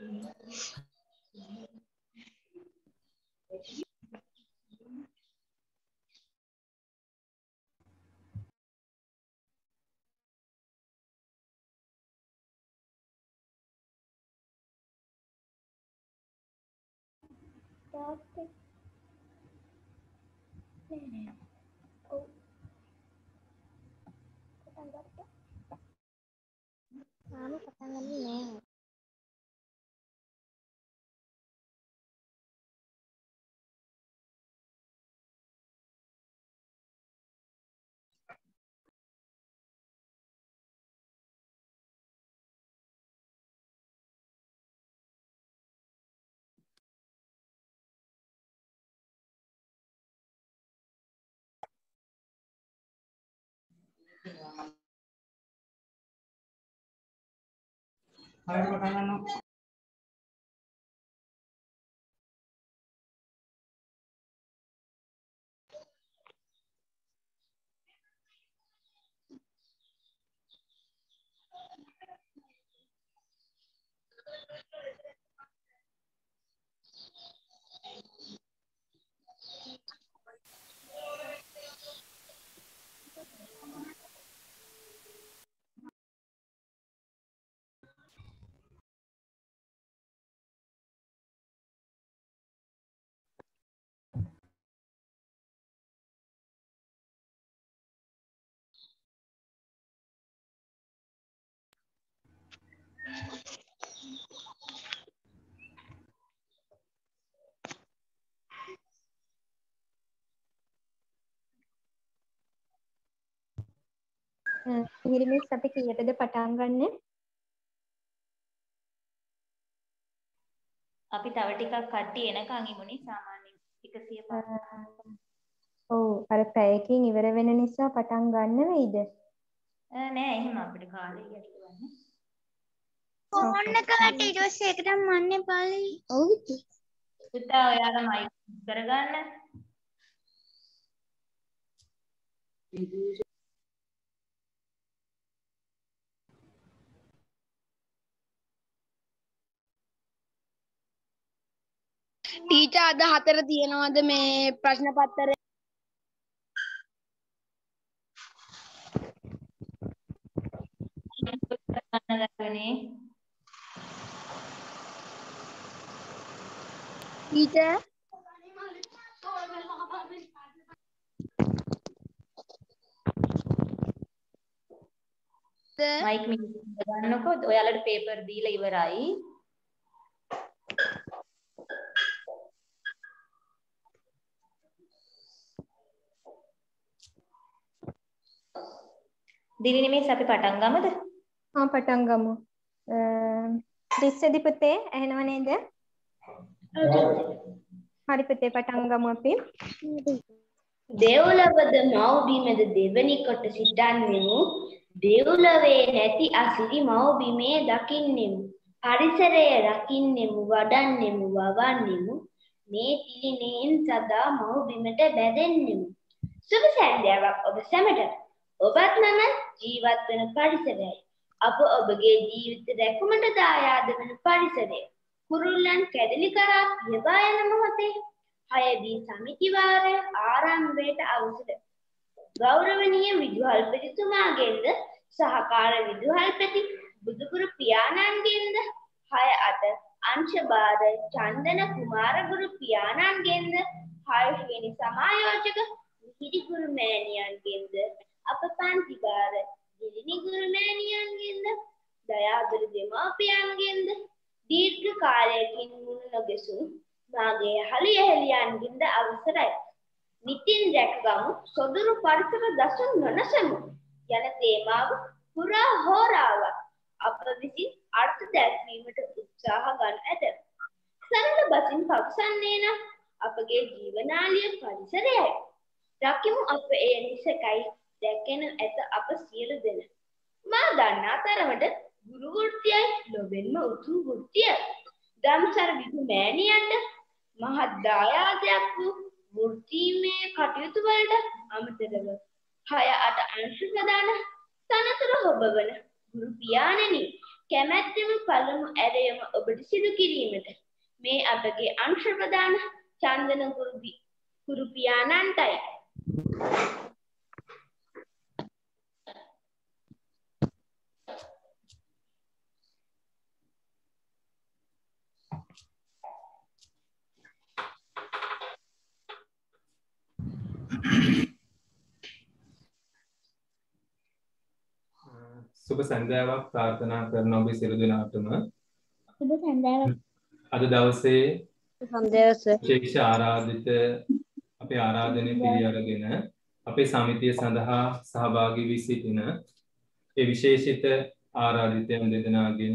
Stop. I ඉංග්‍රීසි අපි කීයටද පටන් ගන්නෙ? අපි තව ටිකක් කට්ටි එනකන් ඉමුනේ සාමාන්‍යයෙන් 150. ඔව් අර පැයකින් ඉවර වෙන නිසා පටන් ගන්න වෙයිද? නෑ එහෙම අපිට කාලය යටවන්නේ. ඕන්න කාට ඊටස් එකට මන්නේ බලයි. ඔව් පුතා ඔයාලා මයික් කරගන්න. टीचर आधा हाथेर दिए ना आधे में प्रश्न पत्र टीचर माइक में गानों को ओयाला पेपर दी लेवर आई दिल्ली में सापे पटांगा मत हाँ पटांगा मो दिस से दिपते ऐन वाले इधर हरी पते पटांगा मो अपने देवला बद माओ भी में द देवनी कट सिद्धांत में मु देवला वे नैति आसिरी माओ भी में दाकिन ने मु हरी सरे राकिन ने मु वाडन ने मु वावान ने मु ने तिली ने इन सदा माओ भी में टे बैदन ने मु सुबह संध्या वक्त अब समय ඔබත් මම ජීවත් වෙන පරිසරයයි අප ඔබගේ ජීවිත රැකීමට දායාද වෙන පරිසරය කුරුල්ලන් කැදලි කරා පියවා යන මොහොතේ 6B සමිති වාරය ආරම්භයට අවසර ගෞරවනීය විදුහල්පතිතුමාගෙන්ද සහකාර විදුහල්පති බුදුගුරු පියාණන්ගෙන්ද 6 අට අංශභාර චන්දන කුමාර ගුරු පියාණන්ගෙන්ද 6 වෙනි සමායෝජක විහිදි ගුරු මෑණියන්ගෙන්ද අප පන්ති බාර ගිරිනි ගුරුමෑණියන්ගෙන්ද දයාබර දෙමාපියන්ගෙන්ද දීර්ඝ කාලයකින් මුණ නොගැසූ මාගේ හලි ඇහැලියන්ගෙන්ද අවසරයි. මිතින් දැක්වමු සොදුරු පරිසර දසුන් නොනසමු යන තේමාව පුරා හෝරාවක් අප විසින් අර්ථ දැක්වීමට උත්සාහ ගන්න ඇත. සරල බසින් පවසන්නේ නම් අපගේ ජීවනාලිය පරිසරයයි. රකිමු අප ඒ නිසකයි දැකෙන ඇත අප සියලු දෙන මා දන්නා තරමට ගුරු වෘත්තියයි ලොවෙන්ම උතුම් වෘත්තිය ධම්සර විදු මෑණියන්ට මහත් දායාදයක් වූ වෘත්තීමය කටයුතු වලට අමතරව 6 8 අංශ ප්‍රදාන තනතුර හොබවන ගුරු පියාණනි කැමැත්තෙම පළමු ඇරයම ඔබට සිදු කිරීමට මේ අපගේ අංශ ප්‍රදාන චන්දන ගුරු පියාණන්ටයි. සුබ සන්ධ්‍යාවක් ප්‍රාර්ථනා කරන ඔබ සියලු දෙනාටම. සුබ සන්ධ්‍යාවක්. අද දවසේ විශේෂ ආරාධිත අපේ ආරාධනෙ පිළිඅරගෙන අපේ සමිතිය සඳහා සහභාගී වී සිටින ඒ විශේෂිත ආරාධිතයන් දෙදෙනාගෙන්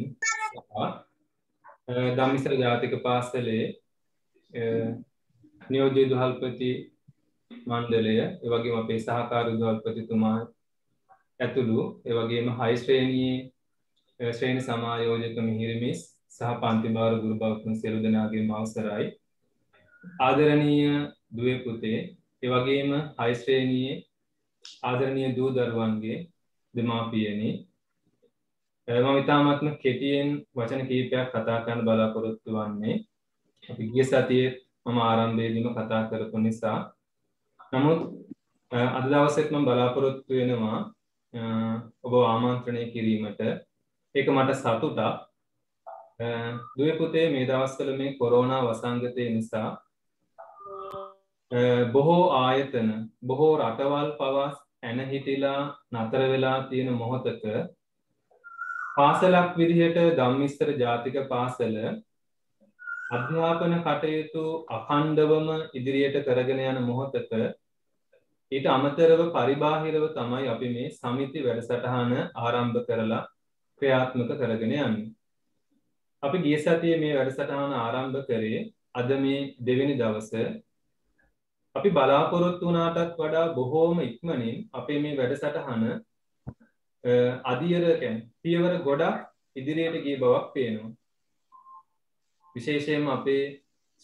ධම්මිසර ජාතික පාසලේ නියෝජ්‍ය දුහල්පති මණ්ඩලය ඒ වගේම අපේ සහකාරු දුහල්පතිතුමා ඇතුළු ඒ වගේම හයි ශ්‍රේණියේ ශ්‍රේණි සමායෝජක මිහිරමිස් සහ පන්ති භාර ගුරු බවතුන් සියලු දෙනාගේම අවසරයි. ආදරණීය දුවේ පුතේ ඒ වගේම හයි ශ්‍රේණියේ ආදරණීය දූ දරුවන්ගේ දෙමාපියනි, මම ඉතාමත්ම කෙටියෙන් වචන කීපයක් කතා කරන්න බලාපොරොත්තු වෙන්නේ. අපි ගිය සතියේ මම ආරම්භයේදීම කතා කරපු නිසා. නමුත් අද දවසේත් මම බලාපොරොත්තු වෙනවා ඔබ ආමන්ත්‍රණය කිරීමට. ඒක මට සතුටක්. දුවේ පුතේ මේ දවස්වල මේ කොරෝනා වසංගතය නිසා බොහෝ ආයතන බොහෝ රටවල් පවා ඇනහිටිලා නතර වෙලා තියෙන මොහොතක පාසලක් විදිහට ධම්මිස්තර ජාතික පාසල අධ්‍යාපන කටයුතු අඛණ්ඩවම ඉදිරියට කරගෙන යන මොහොතක ඊට අමතරව පරිබාහිරව තමයි අපි මේ සමිති වැඩසටහන ආරම්භ කරලා ක්‍රියාත්මක කරගෙන යන්නේ. අපි ගිය සතියේ මේ වැඩසටහන ආරම්භ කරේ අද මේ දෙවෙනි දවසේ. අපි බලාපොරොත්තු වුණාටත් වඩා බොහෝම ඉක්මනින් අපේ මේ වැඩසටහන අධියර පියවර ගොඩක් ඉදිරියට ගිය බවක් පේනවා. විශේෂයෙන්ම අපේ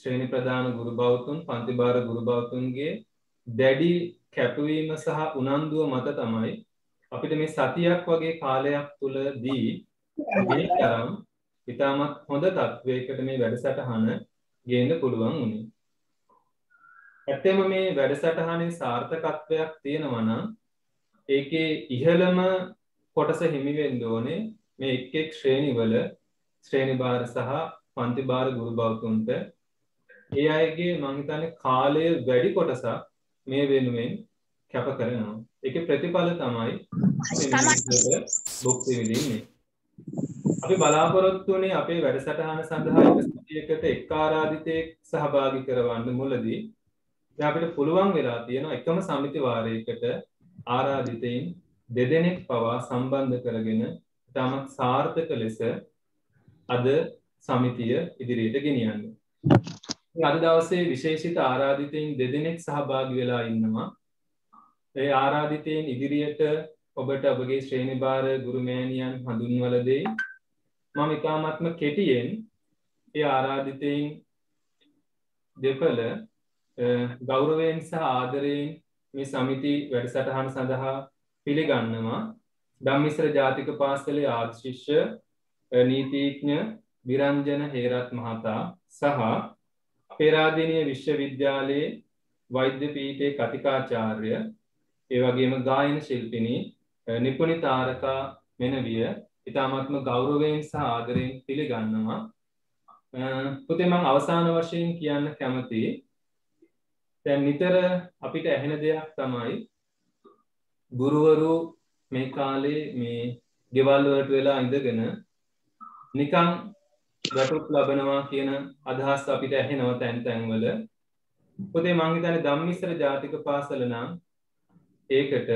ශ්‍රේණි ප්‍රධාන ගුරු බවතුන් පන්ති භාර ගුරු බවතුන්ගේ දැඩි කැපවීම සහ උනන්දුව මත තමයි අපිට මේ සතියක් වගේ කාලයක් තුලදී මේ තරම් ඉතාමත් හොඳ තත්වයකට මේ වැඩසටහන ගේන්න පුළුවන් වුණේ. ඇත්තම මේ වැඩසටහනේ සාර්ථකත්වයක් තියෙනවා නම් ඒකේ ඉහළම කොටස හිමි වෙන්න ඕනේ මේ එක් එක් ශ්‍රේණිවල ශ්‍රේණි භාර සහ පන්ති භාර ගුරු භවතුන්ට. ඒ අයගේ මම හිතන්නේ කාලයේ වැඩි කොටසක් මේ වෙනුවෙන් කැප කරනවා. ඒකේ ප්‍රතිඵල තමයි බුක්ති විදින්නේ. අපි බලාපොරොත්තු වෙන්නේ අපේ වැඩසටහන සඳහා එක සතියකට එක් ආරාධිතයෙක් සහභාගී කරවන්න. මුලදී දැන් අපිට පුළුවන් වෙලා තියෙනවා එකම සමිති වාරයකට ආරාධිතයින් දෙදෙනෙක් පවා සම්බන්ධ කරගෙන ඉතාමත් සාර්ථක ලෙස අද සමිතිය ඉදිරියට ගෙනියන්න. අද දවසේ විශේෂිත ආරාධිතයින් දෙදෙනෙක් සහභාගී වෙලා ඉන්නවා. ඒ ආරාධිතයින් ඉදිරියට ඔබට ඔබගේ ශ්‍රේණි භාර ගුරුමෑණියන් හඳුන්වලා දෙයි. මම ඉතාමත්ම කෙටියෙන් ඒ ආරාධිතයින් දෙපළ ගෞරවයෙන් සහ ආදරයෙන් මේ සමිති වැඩසටහන සඳහා පිළිගන්නවා. ධම්මිස්තර ජාතික පාසලේ ආශිෂ්‍ය නීතිඥ විරංජන හේරත් මහතා සහ පේරාදෙණිය විශ්වවිද්‍යාලයේ වෛද්‍ය පීඨයේ කතිකාචාර්ය ඒ වගේම ගායන ශිල්පිනී නිපුණි තාරකා මෙනවිය ඉතාමත්ම ගෞරවයෙන් සහ ආදරයෙන් පිළිගන්නවා. පුතේ මම අවසාන වශයෙන් කියන්න කැමතියි දැන් නිතර අපිට ඇහෙන දෙයක් තමයි ගුරුවරු මේ කාලේ මේ ගෙවල් වලට වෙලා ඉඳගෙන නිකන් වැටුප් ලබනවා කියන අදහස් අපිට ඇහෙනවා තැන් තැන්වල. පොතේ මං හිතන්නේ ධම්මිස්තර ජාතික පාසල නම් ඒකට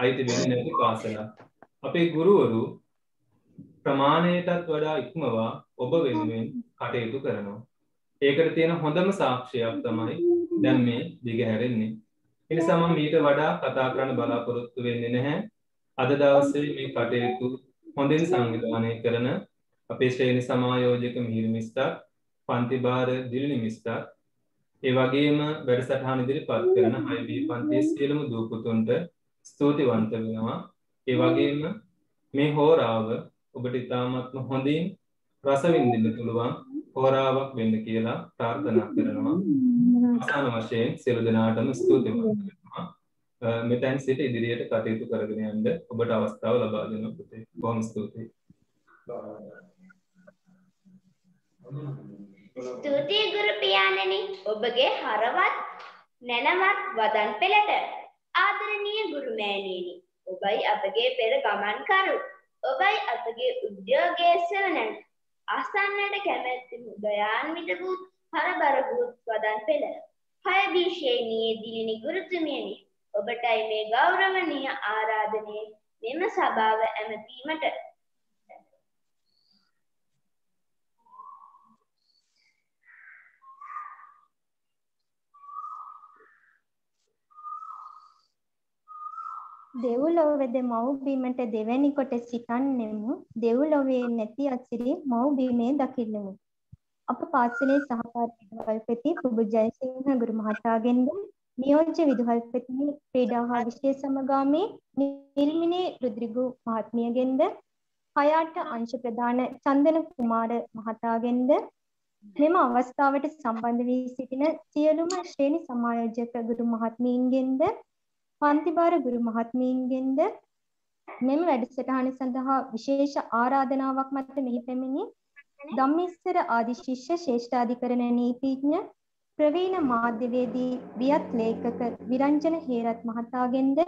අයිති වෙන්නේ නැති පාසලක්. අපේ ගුරුවරු ප්‍රමාණයටත් වඩා ඉක්මවා ඔබ වෙනුවෙන් කටයුතු කරනවා. ඒකට තියෙන හොඳම සාක්ෂියක් තමයි දැන් මේ දිගහැරෙන්නේ. ඒ නිසා මම ඊට වඩා කතා කරන්න බලාපොරොත්තු වෙන්නේ නැහැ. අද දවසේ මේ කටයුතු හොඳින් සංවිධානය කරන අපේ ශ්‍රේණි සමායෝජක මිහිරි මිස්ටර් පන්ති භාර දිලිනි මිස්ටර් ඒ වගේම වැඩසටහන ඉදිරිපත් කරන හයිබී පන්තියේ සියලුම දූපුතුන්ට ස්තුතිවන්ත වෙනවා. ඒ වගේම මේ හෝරාව හොඳින් රස විඳින්න පුළුවන් හොරාවක් වෙන්න කියලා ප්‍රාර්ථනා කරනවා. ආසන වශයෙන් සියලු දෙනාටම ස්තුතිවන්ත වෙනවා. මෙතෙන් සිට ඉදිරියට කටයුතු කරගෙන යන්න ඔබට අවස්ථාව ලබා දෙන පුතේ. බොහොම ස්තුතියි. ස්තුතියි ගුරු පියාණනි. ඔබගේ හරවත් නැනවත් වදන් පෙළට ආදරණීය ගුරු මෑණියනි. ඔබයි අපගේ පෙර ගමන්කරු. ඔබයි අපගේ උද්‍යෝගයේ සෙවණන්. ආසන්නයට කැමැති මුදයාන්විත වූ හරබර වූ වදන් පෙළ. හය විශේෂණීය දිලිනි ගුරුතුමියනි. ඔබටයි මේ ගෞරවනීය ආරාධනය මෙම සභාව ඇමතීමට. දෙව්ලොවද මව් බිමට දෙවැනි කොට සිතන්නෙමු. දෙව්ලොවේ නැති අසිරි මව් බිමේ දකින්නෙමු. අප පාසලේ සහපාഠී විදුහල්පති ප්‍රභු ජයසිංහ ගුරු මහතාගෙන් නියෝජ්‍ය විදුහල්පති ක්‍රීඩා හා විශේෂ සමගාමී නිල්මිනී රුද්‍රිගු මහත්මියගෙන්ද හයාට අංශ ප්‍රදාන චන්දන කුමාර මහතාගෙන්ද මෙම අවස්ථාවට සම්බන්ධ වී සිටින සියලුම ශ්‍රේණි සමායෝජක ගුරු මහත්මීන්ගෙන්ද පන්තිභාර ගුරු මහත්මීන්ගෙන්ද මෙම වැඩසටහන සඳහා විශේෂ ආරාධනාවක් මත මෙහි පැමිණි ධම්මිස්සර ආදි ශිෂ්‍ය ශ්‍රේෂ්ඨාධිකරණ නීතිඥ ප්‍රවීණ මාධ්‍යවේදී වියත් ලේඛක විරංජන හේරත් මහතාගෙන්ද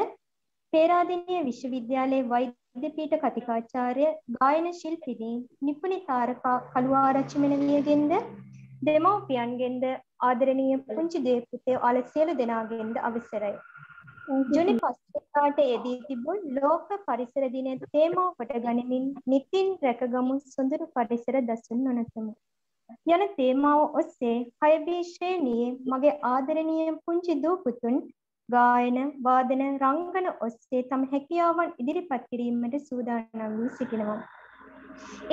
පේරාදෙණිය විශ්වවිද්‍යාලයේ වෛද්‍ය පීඨ කතිකාචාර්ය ගායන ශිල්පිනී නිපුණි තාරකා කළුආරච්චි මෙණියගෙන්ද දෙමව්පියන්ගෙන්ද ආදරණීය පුංචි දේපුතේ ආලසියලු දෙනාගෙන්ද අවසරයි. ජුනි 5 ට එදී තිබුණු ලෝක පරිසර දිනයේ තේමාව කොට ගනිමින් නිතින් රැකගමු සුන්දර පරිසර දසුන් නොනතමු යන තේමාව ඔස්සේ හයබී ශ්‍රේණියේ මගේ ආදරණීය පුංචි දූ පුතුන් ගායන වාදන රංගන ඔස්සේ තම හැකියාවන් ඉදිරිපත් කිරීමට සූදානම් වී සිටිනවා.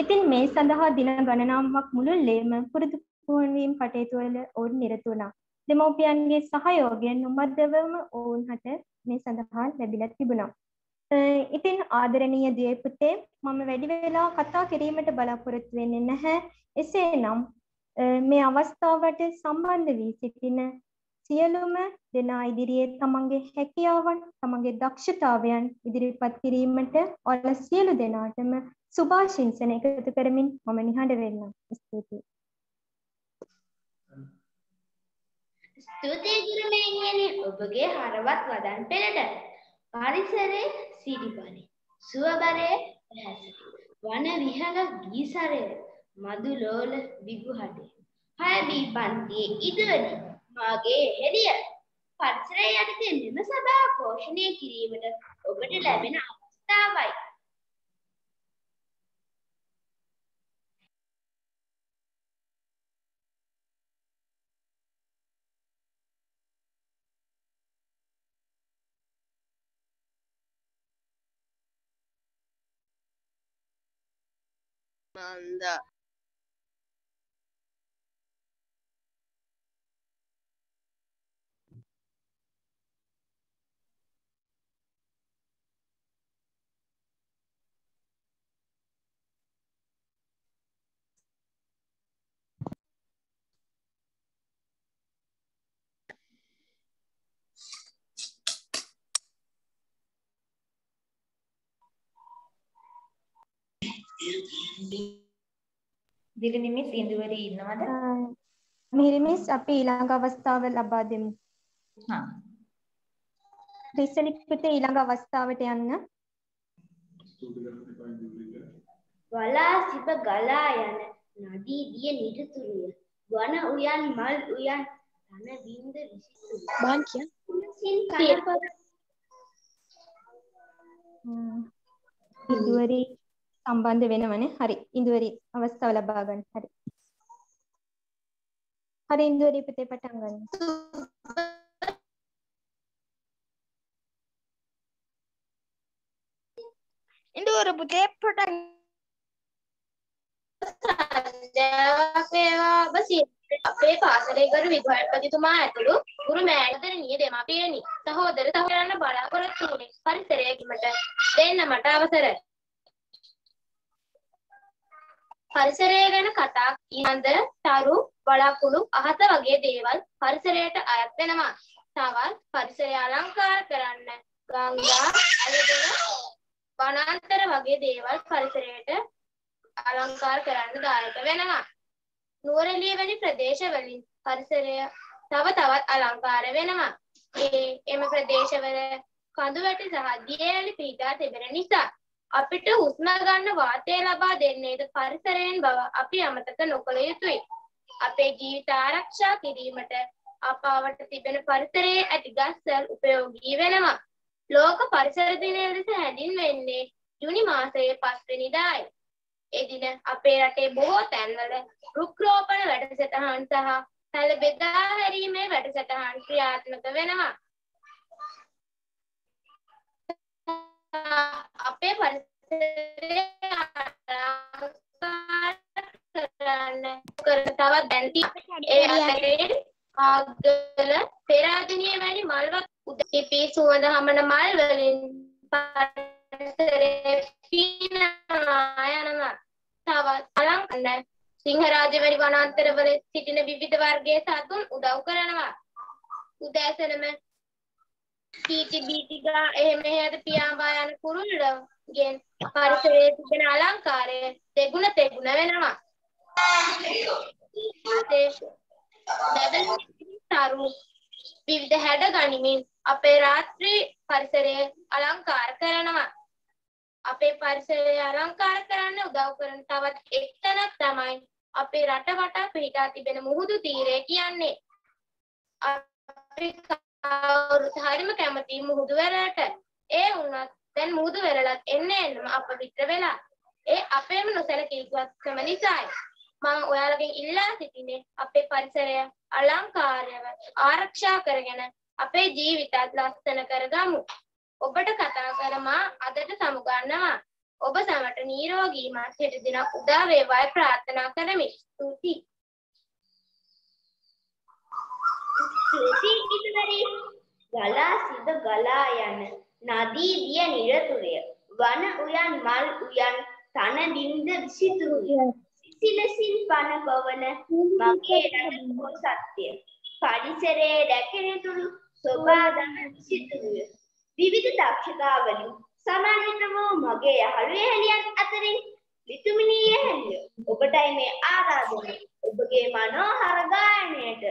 ඉතින් මේ සඳහා දින ගණනාවක් මුළුල්ලේම පුරුදු පුහුණු වීම කටයුතු වල ඔවුන් නිරත වුණා. දෙමව්පියන්ගේ සහයෝගයෙන් උමද්දවම ඔවුන් හට මේ සඳහා ලැබිලා තිබුණා. ඉතින් ආදරණීය දේපුතේ මම වැඩි වෙලා කතා කිරීමට බලාපොරොත්තු වෙන්නේ නැහැ. එසේනම් මේ අවස්ථාවට සම්බන්ධ වී සිටින සියලුම දෙනා ඉදිරියේ තමන්ගේ හැකියාවන් තමන්ගේ දක්ෂතාවයන් ඉදිරිපත් කිරීමට ඔය සියලු දෙනාටම සුභාශිංසන එකතු කරමින් මම නිහඬ වෙන්නම්. ස්තුතියි. ස්තුතියි ගුරු මෑණියනි. ඔබගේ හරවත් වදන් පෙළට පරිසරයේ සිරිබනේ සුවබරේ පැහැසිටි වන විහඟ ගීසරේ මදු ලෝල විගුහටේ හය බී පන්තියේ ඉදවනි මාගේ හෙළිය පරිසරය යටතේ මෙම සභාව පෝෂණය කිරීමට ඔබට ලැබෙන අවස්ථාවයි. Manda. දිලිනි මිස් ඉඳුවරි ඉන්නවද? මිහිරි මිස් අපි ඊළඟ අවස්ථාව ලබා දෙමු. හා. ත්‍රිසනි පුතේ ඊළඟ අවස්ථාවට යන්න. වලා සිප ගලා යන නදී දිය නිරතුරුය. වන උයන් මල් උයන් තන බින්ද විසිතු. බං කිය. සින් කනපත. ඉඳුවරි සම්බන්ධ වෙනවනේ. හරි ඉඳුවරි අවස්ථාව ලබා ගන්න. හරි හරි ඉඳුවරි පුතේ පටන් ගන්න. ඉඳුවරි පුතේ පටන් සාදේවා බසී අපේ පාසලේ ගරු විදුහල්පතිතුමා ඇතුළු ගුරු මෑණියනි දෙමාපියනි සහෝදර සහෝදරයන් බලාපොරොත්තු වුණේ පරිසරය කිමට දෙන්න මට අවසරයි. परिसरය ගැන කතා කිනඳ තරු වලාකුළු අහත වගේ දේවල් පරිසරයට අයත් වෙනවා. තවත් පරිසරය අලංකාර කරන්න ගංගා, අලෙදෙන, වනාන්තර වගේ දේවල් පරිසරයට අලංකාර කරන්න දායක වෙනවා. නුවරඑළිය වැනි ප්‍රදේශවලින් පරිසරය තව තවත් අලංකාර වෙනවා. එම ප්‍රදේශවල කඳු වැටි සහ දියඇලි පීඩා තිබෙන නිසා අපිට හුස්ම ගන්න වාතය ලබා දෙන්නේද පරිසරයෙන් බව අපි අමතක නොකළ යුතුයි. අපේ ජීවිත ආරක්ෂා කිරීමට අපාවට තිබෙන පරිසරයේ ඇති ගස්වල ප්‍රයෝගී වෙනවා. ලෝක පරිසර දිනය ලෙස හැඳින්වෙන්නේ ජූනි මාසයේ 5 වෙනිදායි. ඒ දින අපේ රටේ බොහෝ තැන්වල වෘක්ෂරෝපණ වැඩසටහන් සහ තල බෙදා හැරීමේ වැඩසටහන් ක්‍රියාත්මක වෙනවා. අපේ පරිසරය ආරක්ෂා කරන්න තවත් දැන්ති ඒ අතරින් ආගල පෙරාදෙණිය වැනි මල්වත් උදපී සුවඳ හමන මල් වලින් පරිසරයේ පිනා යනවා. තවත් අලංකන්න සිංහරාජ වැනි වනාන්තරවල සිටින විවිධ වර්ගයේ සතුන් උදව් කරනවා. උදෑසනම टीटी बीटीगा එහෙම එහෙට පියාඹා යන කුරුල්ලගෙන් පරිසරයේ තිබෙන අලංකාරය දෙගුණ තෙගුණ වෙනවා. තරු විවිධ හැඩ ගනිමින් අපේ රාත්‍රී පරිසරය අලංකාර කරනවා. අපේ පරිසරය අලංකාර කරන්න උදව් කරන තවත් එක්තැනක් තමයි අපේ රට වටා පිහිටා තිබෙන මුහුදු තීරය කියන්නේ. හරිම කැමති මුහුදු වෙරළට. ඒ වුණත් දැන් මුහුදු වෙරළත් එන්නම අපවිත්‍ර වෙලා. ඒ අපේම නොසැලකිලිකම නිසායි. මම ඔයාලගෙන් ඉල්ලා සිටින්නේ අපේ පරිසරය අලංකාරව ආරක්ෂා කරගෙන අපේ ජීවිතත් ලස්සන කරගමු. ඔබට කතා කර මා අදට සමු ගන්නවා. ඔබ සමට නිරෝගී මාස 7 දිනක් උදා වේවායි ප්‍රාර්ථනා කරමි. ස්තුතියි. गला सिद गलायन नदी दिय निरतुरय वन उयन मल उयन तन दिंद विसितुरय सिलसिल पन पवन मगे रत को सत्य परिसरे रखेनेतुरु सोबादन विसितुरय विविध दक्षतावली समानितमो मगे हलुय हलियन अतरे वितुमिनीय हलिय ओबटै मे आराधना ओबगे मनोहर गायनयट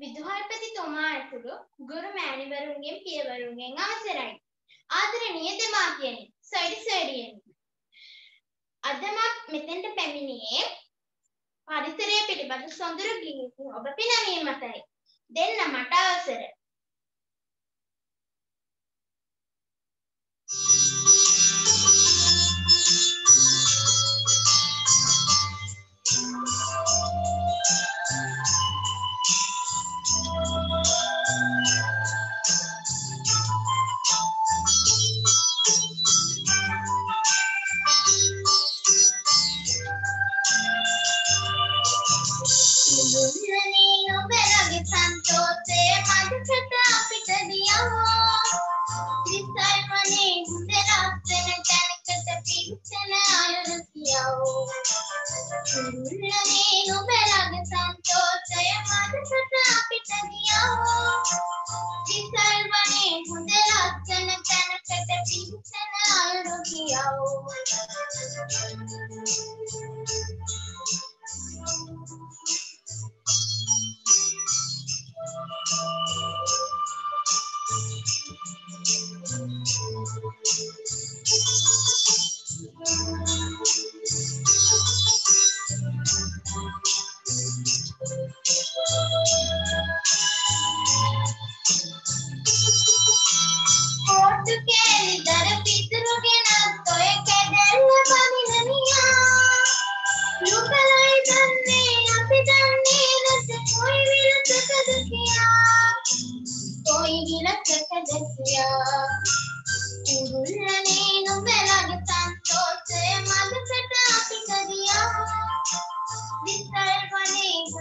विद्वापति तोमाटुरु गुरु मैनिवरुंगे पियवरुंगे आवसरයි आदरणीय देमापियने සයිඩි සයිඩියනි අදමත් මෙතෙන්ට පැමිණියේ පරිසරය පිළිබඳ සොඳුරු ගිහින් ඔබ පිනවීමටයි. දෙන්න මට අවසර. This time, my name is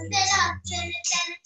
the last, and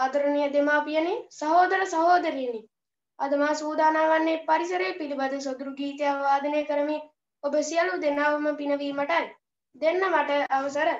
ආදරණීය දෙමාපියනි සහෝදර සහෝදරියනි අද මා සූදානම් වන්නේ පරිසරයේ පිළිබඳ සොදුරු ගීතය වාදනය කරමින් ඔබ සියලු දෙනාම පිනවීමටයි දෙන්න මට අවසර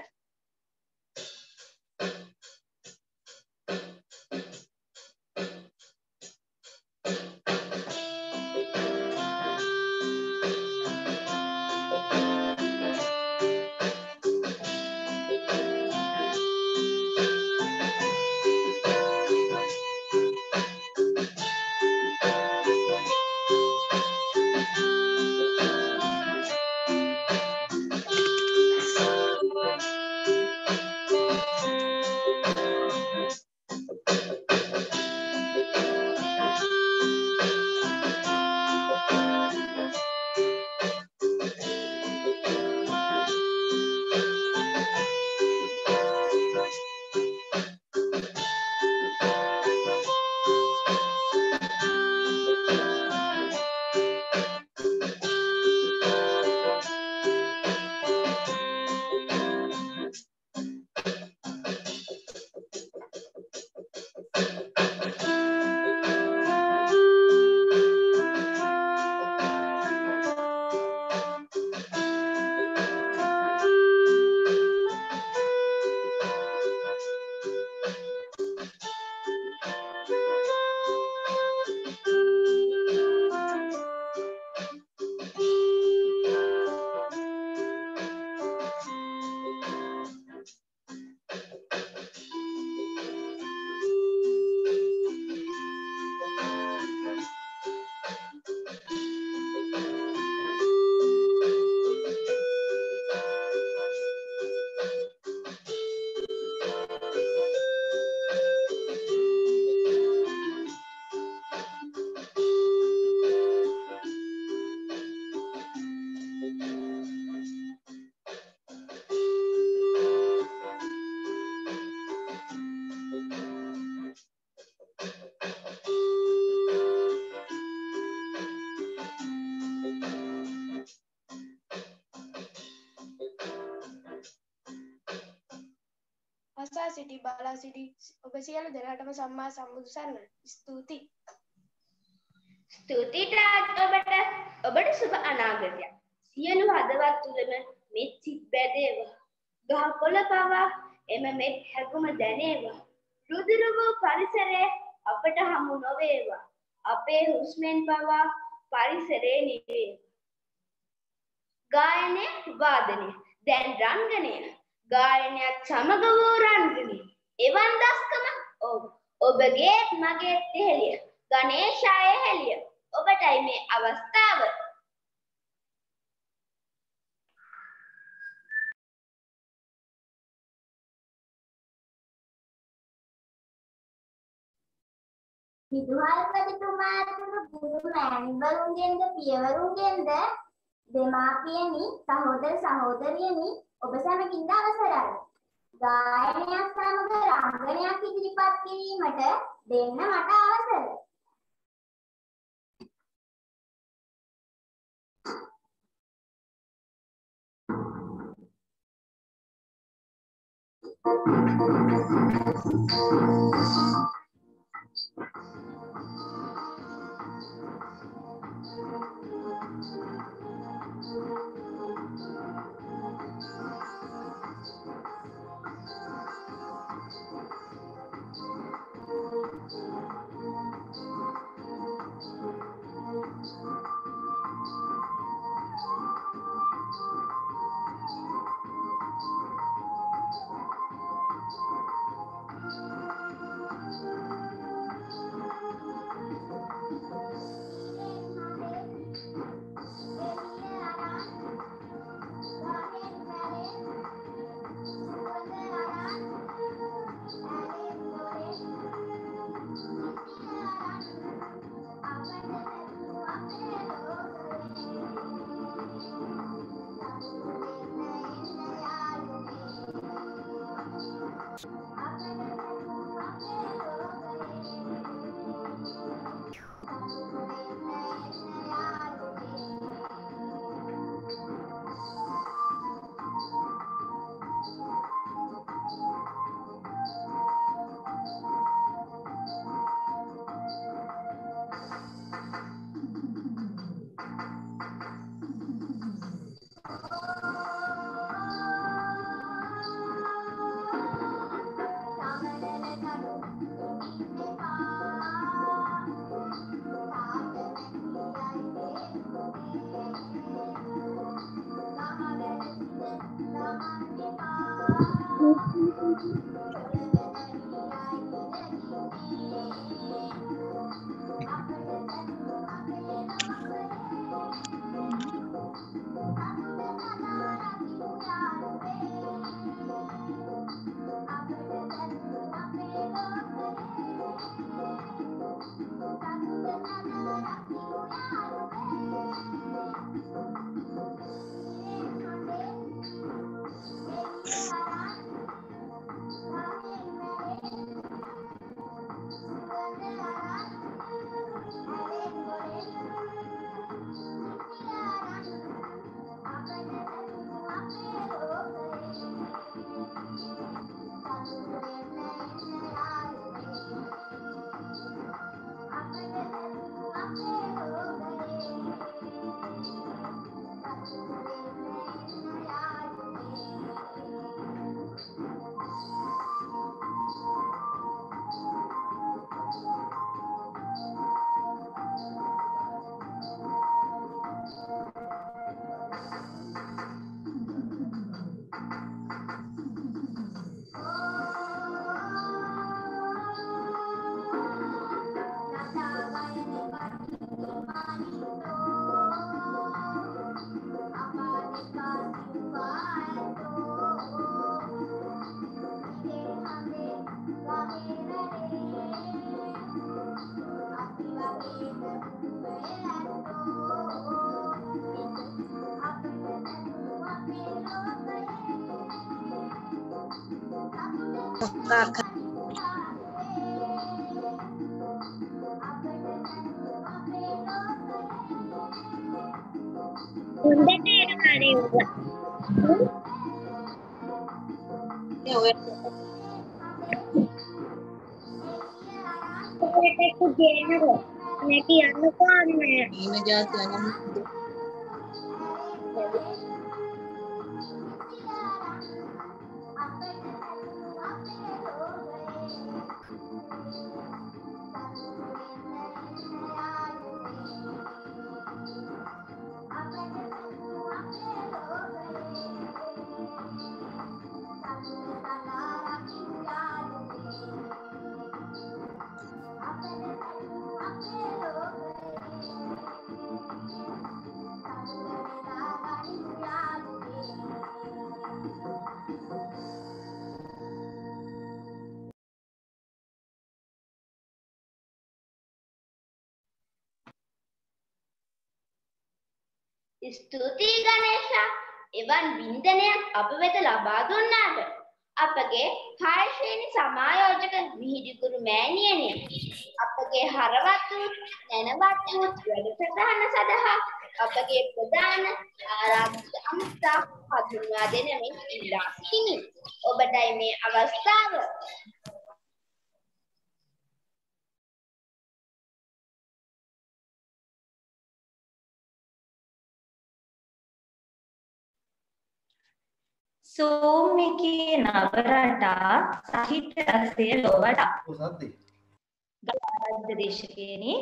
සිටි බලා සිටි ඔබ සියලු දෙනාටම සම්මා සම්බුදු සරණයි. ස්තුතියි. ස්තුතියි තාත් ඔබට සුබ අනාගතයක්. සියලු හදවත් තුලම මෙත් සිත් බැදේවා. ගහකොළ පවා එම මෙත් හැඟුම දැනේවා. රුධිර වූ පරිසරයේ අපට හමු නොවේවා. අපේ හුස්මෙන් පවා පරිසරේ නිවේ. गायने वादने देन रंगने गायने चमक वो रंगने एवं दस्कम ओब ओबगे मगे तेहलिया गणेशाय हेलिया ओब टाइम में अवस्थाव विद्वाल पति तुम्हारे तो गुरु मैंने बरुंगे इंद पियवरुंगे इंद දෙමාපියනි සහෝදර සහෝදරියනි ඔබ සැමකින්ද අවසරයි. ගායනයක් සමග රංගනයක් ඉදිරිපත් කිරීමට දෙන්න මට අවසර. स्तुति गणेश एवं विंदनयक අප වෙත ලබා දුන්නාට අපගේ හය ශ්‍රේණි සමායෝජක විහිදුකුරු මෑණියනි අපගේ හරවත් නැනවත් වැඩසටහන සඳහා අපගේ ප්‍රධාන ආරාධිත අමතා හඳුන්වා දෙනමින් ඉල්ලා සිටිමි ඔබටයි මේ අවස්ථාව सोमे के नवराटा साहित्य रसय लोवटा गलादेशकेनी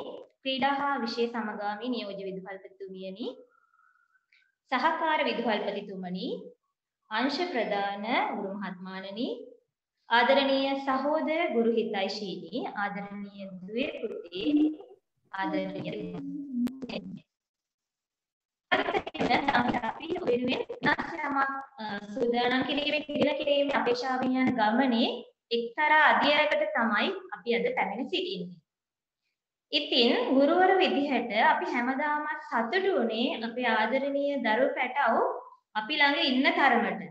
क्रीडाः विषय समगामी नियोज्य विद्वाल्पतितुमियनि सहकार विद्वाल्पतितुमणि अंश प्रदान गुरु महात्माननि आदरणीय सहोदर गुरु हितैषीनि आदरणीय द्वे पुत्रे आदरणीय गुरुवर विधिहट අපි හැමදාමත් සතුටු උනේ අපේ ආදරණීය දරුව පැටවෝ අපි ළඟ ඉන්න තරමට.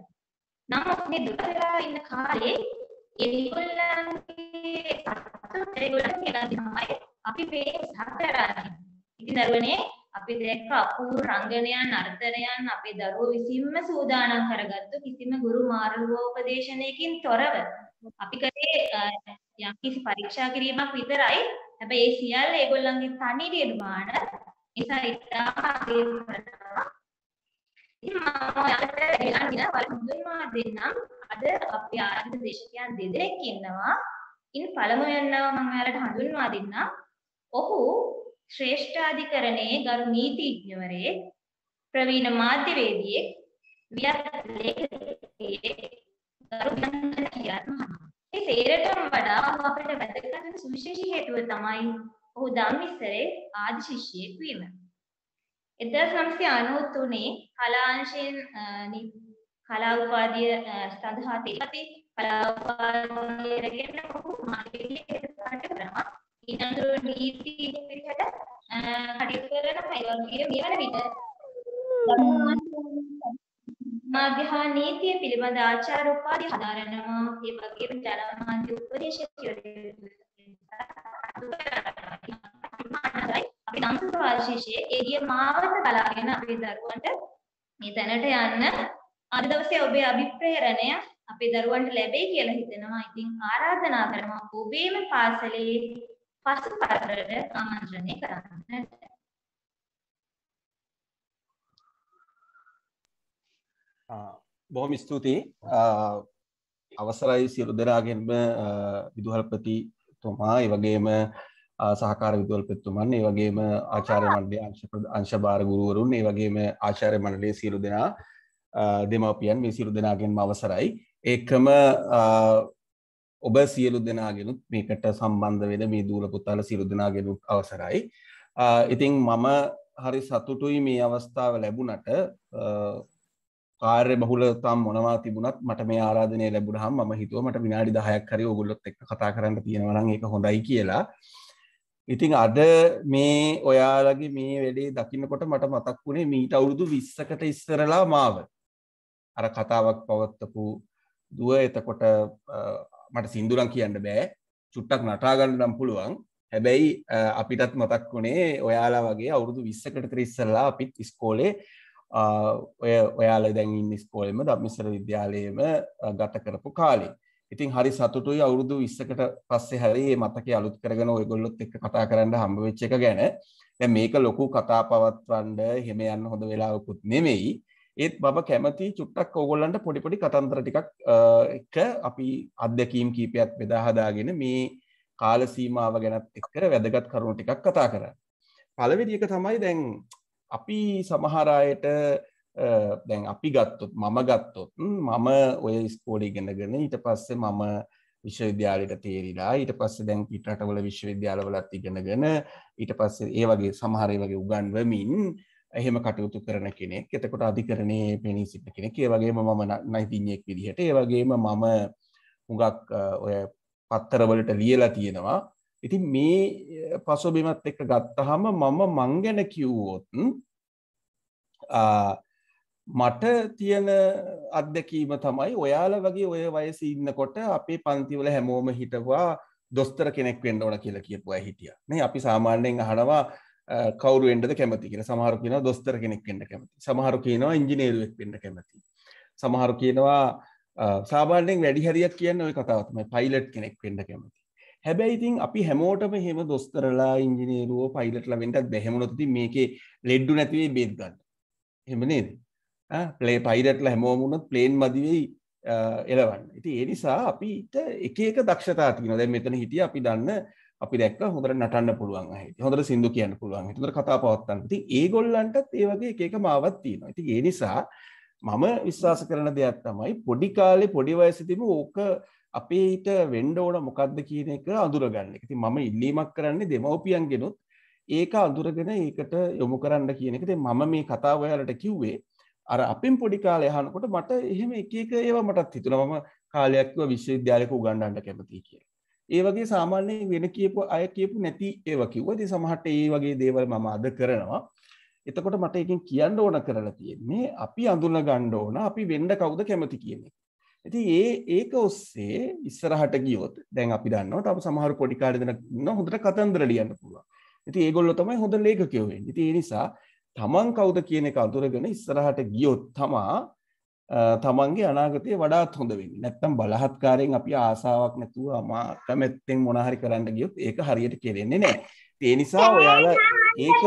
නමුත් මේ දුරලා ඉන්න කාලේ ඒගොල්ලන්ගේ සතුට ඒගොල්ලන් කියලා තමයි අපි මේ හතරන්නේ. ඉතින් දරුවනේ අපි දැක්ක අපූර්ව රංගනයන් නර්තනයන් අපේ දරුවෝ විසින්ම සූදානම් කරගත්තු කිසිම ගුරු මාර්ගෝ උපදේශනයකින් තොරව අපි කලේ යම්කිසි පරීක්ෂා කිරීමක් විතරයි. හැබැයි ඒ සියල්ල ඒගොල්ලන්ගේ තනි නිර්මාණ නිසා ඉතාලි කරනවා. ඉතින් මම යාළුවෝ ගිහින් වල්මුදුන්වා දෙන්නම්. අද අපේ ආර්ථික දේශකයන් දෙදෙනෙක් ඉන්නවා. ඉන් පළමුවෙන්නවා මම යාළුවට හඳුන්වා දෙන්නම්. ඔහු श्रेष्ठाधिकरणे गरु नीतिज्ञवरे प्रवीण माध्यवेदिये व्याख्यात लेखकये गरु दंडनायक सेरटम वडा අපිට වැදගත් සුවිශේෂී හේතුව තමයි ඔහු ධම්මිස්සරේ ආදි ශිෂ්‍යයෙක් වීම 1993 කලාංශයෙන් කලා උපාධිය සඳහා තෙපති කලා උපාධිය රැගෙන ඔහු මාධ්‍යවේදියෙක් ලෙස කරනවා ඉන්ද්‍ර නීති පිටට කටයුතු කරන පරිවර්තනීය මෙවන විට මාධ්‍ය හා නීතිය පිළිබඳ ආචාර උපාධිය හදාරනවා ඒ වගේම ජනමාධ්‍ය උපදේශකයෝ එදිය මාවත බලාගෙන අපේ දරුවන්ට මේ දැනට යන්න අද දවසේ ඔබේ අභිප්‍රේරණය අපේ දරුවන්ට ලැබෙයි කියලා හිතනවා. ඉතින් ආරාධනා කරනවා ඔබේම පාසලේ आमंत्रण करना बहुत स्तुति अवसरයි සියලු දෙනාගෙන්ම විදුහල්පති තුමා ඒ වගේම සහකාර විදුහල්පතිතුමන් ඒ වගේම ආචාර්ය මණ්ඩලයේ අංශභාර ගුරුවරුන් ඒ වගේම ආචාර්ය මණ්ඩලයේ සියලු දෙනා දෙමව්පියන් මේ සියලු දෙනාගෙන්ම අවසරයි ඒකම ඔබ සියලු දෙනාගෙනුත් මේකට සම්බන්ධ වෙන මේ දූල පුතාලා සියලු දෙනාගෙනුත් අවසරයි. ඉතින් මම හරි සතුටුයි මේ අවස්ථාව ලැබුණට කාර්ය බහුලතාව මොනවා තිබුණත් මට මේ ආරාධනය ලැබුණාම මම හිතුවා මට විනාඩි 10ක් හරි ඕගොල්ලොත් එක්ක කතා කරන්න තියෙනවා නම් ඒක හොඳයි කියලා. ඉතින් අද මේ ඔයාලගේ මේ වෙලේ දකින්නකොට මට මතක් වුණේ මීට අවුරුදු 20කට ඉස්සරලා මාව අර කතාවක් පවත්වපු දුව එතකොට මට සින්දුරන් කියන්න බෑ චුට්ටක් නටා ගන්න නම් පුළුවන් හැබැයි අපිටත් මතක් වුණේ ඔයාලා වගේ අවුරුදු 20කට විතර ඉස්සෙල්ලා අපිත් ඉස්කෝලේ ඔයාලා දැන් ඉන්න ඉස්කෝලේම ධම්මිස්සර විද්‍යාලයේම ගත කරපු කාලේ ඉතින් හරි සතුටුයි අවුරුදු 20කට පස්සේ හැරි මේ මතකේ අලුත් කරගෙන ඔයගොල්ලොත් එක්ක කතා කරන්න හම්බ වෙච්ච එක ගැන. දැන් මේක ලොකු කතා පවත්වන්න හැම යන්න හොඳ වෙලාවකුත් නෙමෙයි. ඒත් බබ කැමති චුට්ටක් ඕගොල්ලන්ට පොඩි පොඩි කතන්දර ටිකක් එක අපි අත්දැකීම් කීපයක් බෙදා හදාගෙන මේ කාල සීමාව ගැනත් එක්ක වැදගත් කරුණු ටිකක් කතා කරා. පළවෙනි එක තමයි දැන් අපි සමහර අයට දැන් අපි ගත්තොත් මම ඔය ඉස්කෝලේ ඉගෙනගෙන ඊට පස්සේ මම විශ්වවිද්‍යාලයට තේරිලා ඊට පස්සේ දැන් පිට රටවල විශ්වවිද්‍යාලවලත් ඉගෙනගෙන ඊට පස්සේ ඒ වගේ සමහර ඒ වගේ උගන්වමින් එහෙම කටයුතු කරන කෙනෙක්. එතකොට අධිකරණයේ පෙනී සිටින කෙනෙක්. ඒ වගේම මම නයිතිඥයෙක් විදිහට ඒ වගේම මම හුඟක් ඔය පත්තරවලට ලියලා තියෙනවා. ඉතින් මේ පසෝබිමත් එක්ක ගත්තාම මම ගැන කිව්වොත් මට තියෙන අත්දැකීම තමයි ඔයාලා වගේ ඔය වයසේ ඉන්නකොට අපේ පන්තිවල හැමෝම හිටපුවා දොස්තර කෙනෙක් වෙන්න ඕන කියලා කියපු අය හිටියා. නේ අපි සාමාන්‍යයෙන් අහනවා කවුරු වෙන්නද කැමති කියලා. සමහරු කියනවා දොස්තර කෙනෙක් වෙන්න කැමති. සමහරු කියනවා ඉංජිනේරුවෙක් වෙන්න කැමති. සමහරු කියනවා සාමාන්‍යයෙන් වැඩි හරියක් කියන්නේ ওই කතාව තමයි පයිලට් කෙනෙක් වෙන්න කැමති. හැබැයි ඉතින් අපි හැමෝටම එහෙම දොස්තරලා ඉංජිනේරුවෝ පයිලට්ලා වෙන්නත් බැහැ. මොනොත් ඉතින් මේකේ ලෙඩු නැති වෙයි බේත් ගන්න. එහෙම නේද? ප්ලේ පයිරට්ල හැමෝමුණොත් ප්ලේන් මදිවෙයි එලවන්න. ඉතින් ඒ නිසා අපිට එක එක දක්ෂතා තියෙනවා. දැන් මෙතන හිටිය අපි දන්න අපි දැක්ක හොඳට නටන්න පුළුවන් අය. හොඳට සින්දු කියන්න පුළුවන්. හොඳට කතා පවත්වන්න. ඉතින් ඒගොල්ලන්ටත් ඒ වගේ එක එක මාවත් තියෙනවා. ඉතින් ඒ නිසා මම විශ්වාස කරන දෙයක් තමයි පොඩි කාලේ පොඩි වයසේදීම ඕක අපේට වෙන්න ඕන මොකද්ද කියන එක අඳුරගන්න එක. ඉතින් මම ඉල්ලීමක් කරන්නේ දෙමව්පියන්ගෙනුත් ඒක අඳුරගෙන ඒකට යොමු කරන්න කියන එක. ඉතින් මම මේ කතාව ඔයාලට කිව්වේ අර අපින් පොඩි කාලේ අහනකොට මට එහෙම එක එක ඒවා මටත් හිතුණා මම කාලයක් කිව්වා විශ්වවිද්‍යාලයක උගන්වන්න කැමතියි කියලා. ඒ වගේ සාමාන්‍යයෙන් වෙන කියපු අය කියපු නැති ඒවා කිව්වා. ඉතින් සමහරට ඒ වගේ දේවල් මම අද කරනවා. එතකොට මට එකෙන් කියන්න ඕන කරලා තියෙන්නේ අපි අඳුන ගන්න ඕන අපි වෙන්න කවුද කැමති කියන එක. ඉතින් ඒක ඔස්සේ ඉස්සරහට ගියොත් දැන් අපි දන්නවා තව සමහර පොඩි කාලේ දෙන හොඳට කතන්දර ලියන්න පුළුවන්. ඉතින් ඒගොල්ලෝ තමයි හොඳ ලේඛකයෝ වෙන්නේ. ඉතින් ඒ නිසා තමන් කවුද කියන එක අඳුරගෙන ඉස්සරහට ගියොත් තමන්ගේ අනාගතය වඩාත් හොඳ වෙන්නේ. නැත්තම් බලහත්කාරයෙන් අපි ආසාවක් නැතුව අකමැත්තෙන් මොන හරි කරන්න ගියොත් ඒක හරියට කෙරෙන්නේ නැහැ. ඒ නිසා ඔයාලා ඒක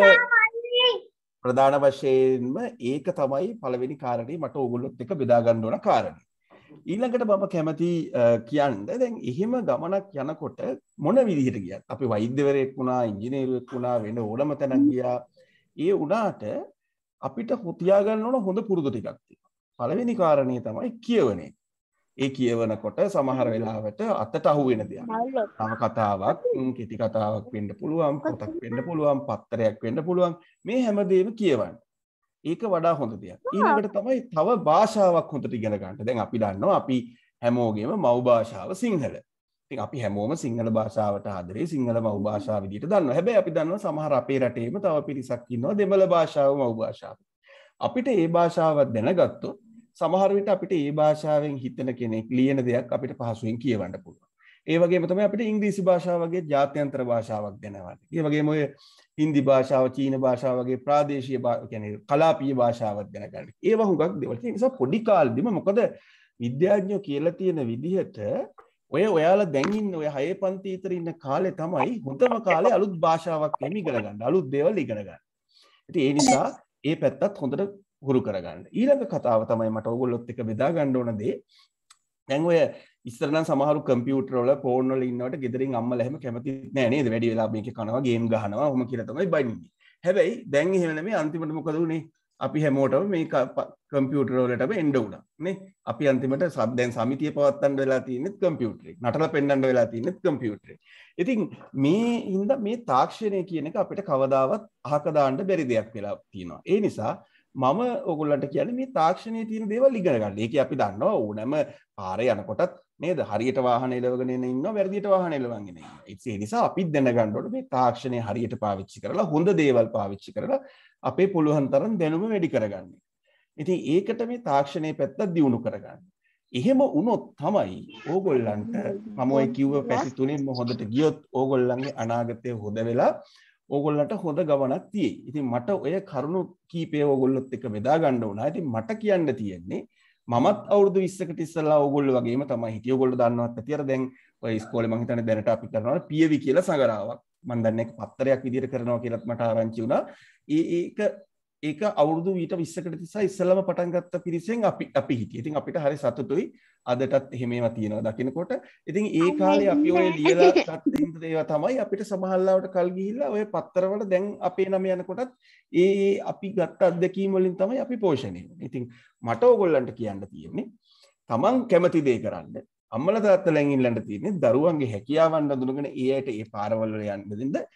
ප්‍රධාන වශයෙන්ම ඒක තමයි පළවෙනි කාරණේ මට ඕගොල්ලොත් එක බෙදා ගන්න ඕන කාරණේ. ඊළඟට මම කැමති කියන්න දැන් එහෙම ගමනක් යනකොට මොන විදිහට ගියත් අපි වෛද්‍යවරයෙක් වුණා, ඉංජිනේරුවෙක් වුණා, වෙන ඕනම තැනක් ගියා. ඒ උනාට අපිට හොතියා ගන්න ඕන හොඳ පුරුදු ටිකක් තියෙනවා. පළවෙනි කාරණේ තමයි කියවන එක. ඒ කියවනකොට සමහර වෙලාවට අතට අහු වෙන දෙයක්. තව කතාවක්, කෙටි කතාවක් වෙන්න පුළුවන්, පොතක් වෙන්න පුළුවන්, පත්තරයක් වෙන්න පුළුවන්. මේ හැමදේම කියවන්න. ඒක වඩා හොඳ දෙයක්. ඊළඟට තමයි තව භාෂාවක් හොඳට ඉගෙන ගන්න. දැන් අපි දන්නවා අපි හැමෝගෙම මව් භාෂාව සිංහල. ඉතින් අපි හැමෝම සිංහල භාෂාවට ආදරේ සිංහල මව් භාෂාව විදිහට දන්නවා. හැබැයි අපි දන්නවා සමහර අපේ රටේම තව පිරිසක් ඉන්නවා දෙමළ භාෂාව මව් භාෂාව. අපිට ඒ භාෂාව දැනගත්තොත් සමහර විට අපිට ඒ භාෂාවෙන් හිතන කෙනෙක් ලියන දෙයක් අපිට පහසුවෙන් කියවන්න පුළුවන්. ඒ වගේම තමයි අපිට ඉංග්‍රීසි භාෂාව වගේ ජාත්‍යන්තර භාෂාවක් දැනවන්න. ඒ වගේම ඔය හින්දි භාෂාව, චීන භාෂාව වගේ ප්‍රාදේශීය කියන්නේ කලාපීය භාෂාවක් දැනගන්න. ඒවා හුඟක් දේවල්. ඒ නිසා පොඩි කාලෙදිම මොකද විද්‍යාඥයෝ කියලා තියෙන විදිහට ඔයාලා දැන් ඉන්න ඔය හයේ පන්ති ඉතර ඉන්න කාලේ තමයි හොඳම කාලේ අලුත් භාෂාවක් ඉගෙන ගන්න අලුත් දේවල් ඉගෙන ගන්න. ඉතින් ඒ නිසා ඒ පැත්තත් හොඳට හුරු කරගන්න. ඊළඟ කතාව තමයි මට ඔයගොල්ලොත් එක බෙදා ගන්න ඕන දේ. දැන් ඔය ඉස්සර නම් සමහරු කම්පියුටර් වල ෆෝන් වල ඉන්නවට ගෙදරින් අම්මලා එහෙම කැමති නැහැ නේද? වැඩි වෙලා මේක කනවා, ගේම් ගහනවා, ඔහොම කියලා තමයි බනින්නේ. හැබැයි දැන් එහෙම නෙමෙයි. අන්තිමට මොකද වුනේ? අපි හැමෝටම මේ කම්පියුටර් වලටම එන්න උනා නේ. අපි අන්තිමට දැන් සමිතිය පවත්වන්න වෙලා තියෙන්නේ කම්පියුටරේ. නටලා පෙන්නන්න වෙලා තියෙන්නේ කම්පියුටරේ. ඉතින් මේ හින්දා මේ තාක්ෂණය කියන එක අපිට කවදාවත් අහක දාන්න බැරි දෙයක් වෙලා තියෙනවා. ඒ නිසා මම ඔයගොල්ලන්ට කියන්නේ මේ තාක්ෂණයේ තියෙන දේවල් ඉගෙන ගන්න. ඒකේ අපි දන්නවා ඕනම පාරේ යනකොටත් නේද හරියට වාහන එලවගෙන ඉන්නවා, වැරදියට වාහන එලවගෙන ඉන්නවා. ඒ නිසා අපි දැනගන්න ඕනේ මේ තාක්ෂණය හරියට පාවිච්චි කරලා හොඳ දේවල් පාවිච්චි කරලා අපේ පුළුවන් තරම් දැනුම වැඩි කරගන්න. ඉතින් ඒකට මේ තාක්ෂණයේ පැත්ත දියුණු කරගන්න. එහෙම වුණොත් තමයි ඕගොල්ලන්ට මම ඔය කිව්ව පැති තුනෙන් හොඳට ගියොත් ඕගොල්ලන්ගේ අනාගතය හොඳ වෙලා ඕගොල්ලන්ට හොඳ ගමනක් තියෙයි. ඉතින් මට ඔය කරුණු කීපය ඕගොල්ලොත් එක්ක බෙදා ගන්න උනා. ඉතින් මට කියන්න තියෙන්නේ මමත් අවුරුදු 20කට ඉස්සෙල්ලා ඕගොල්ලෝ වගේම තමයි හිටියේ. ඕගොල්ලෝ දන්නවත් ඇති අර දැන් ඔය ඉස්කෝලේ මං හිතන්නේ දැනට අපි කරනවා PV කියලා සංගරාවක්. මං දන්නේ ඒක පත්තරයක් විදියට කරනවා කියලාත් මට ආරංචි වුණා. ඒක අවුරුදු 20කට ඉස්සෙල්ලා ඉස්සෙල්ලාම පටන් ගත්ත පිරිසෙන් අපි හිටියේ. ඉතින් අපිට හරි සතුටුයි. අදටත් එහෙම ඒවා තියෙනවා දකිනකොට. ඉතින් ඒ කාලේ අපි ඔය ලියලා කට්ටින් දේවා තමයි අපිට සමහල්ලාවට කල් ගිහිල්ලා ඔය පත්තර වල දැන් අපේ නම යනකොටත් ඒ අපි ගත්ත අත්දැකීම් වලින් තමයි අපි පෝෂණය වෙන්නේ. ඉතින් මට ඕගොල්ලන්ට කියන්න තියෙන්නේ තමන් කැමති දේ කරන්න. අම්මලා තාත්තලාන් ඉන්නලන්ට තියෙන්නේ දරුවන්ගේ හැකියාවන් අඳුනගෙන ඒ ඇයිට ඒ පාරවල් වල යන්න දෙන්න.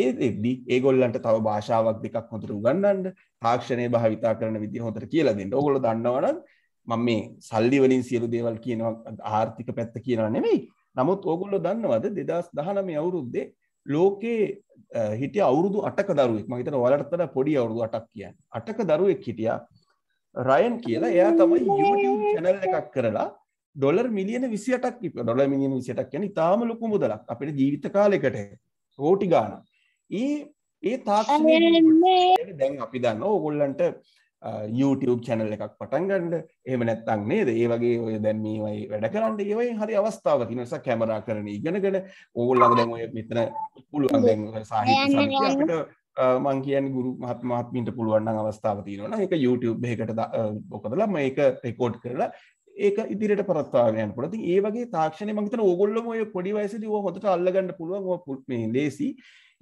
ඒදී ඒගොල්ලන්ට තව භාෂාවක් දෙකක් හොඳට උගන්වන්න, තාක්ෂණයේ භාවිතා කරන විදිහ හොඳට කියලා දෙන්න. ඕගොල්ලෝ දන්නවනම් මම මේ සල්ලි වලින් සියලු දේවල් කියනවා ආර්ථික පැත්ත කියනවා නෙමෙයි. නමුත් ඕගොල්ලෝ දන්නවද 2019 අවුරුද්දේ ලෝකේ හිටිය අවුරුදු 8ක දරුවෙක්, මම හිතනවා ඔයාලට වඩා පොඩි අවුරුදු 8ක් කියන්නේ. 8ක දරුවෙක් හිටියා රයන් කියලා. එයා තමයි YouTube channel එකක් කරලා $28ක් කියන්නේ ඉතාලම ලොකු මුදලක්. අපේ ජීවිත කාලයකට කෝටි ගාණක්. ඒ තාක්ෂණය දැන් අපි දන්නවා ඕගොල්ලන්ට YouTube channel එකක් පටන් ගන්න. එහෙම නැත්නම් නේද? ඒ වගේ ඔය දැන් මේවයි වැඩ කරන්න. ඒ වගේ හරි අවස්ථාවක් තියෙන නිසා කැමරා කරන ඉගෙනගෙන ඕගොල්ලන්ට දැන් ඔය මෙතන පුළුවන් දැන් සාහිත්‍ය සමිතිය අපිට මං කියන්නේ ගුරු මහත්මීන්ට පුළුවන් නම් අවස්ථාව තියෙනවා නේද? ඒක YouTube එකකට ඔකදලා මම ඒක රෙකෝඩ් කරලා ඒක ඉදිරියට පරත්වාගෙන යන්න පුළුවන්. ඉතින් ඒ වගේ තාක්ෂණය මං හිතන ඕගොල්ලෝම ඔය පොඩි වයසේදී ඕවා හොදට අල්ලගන්න පුළුවන්. ඕවා මේ ලේසි.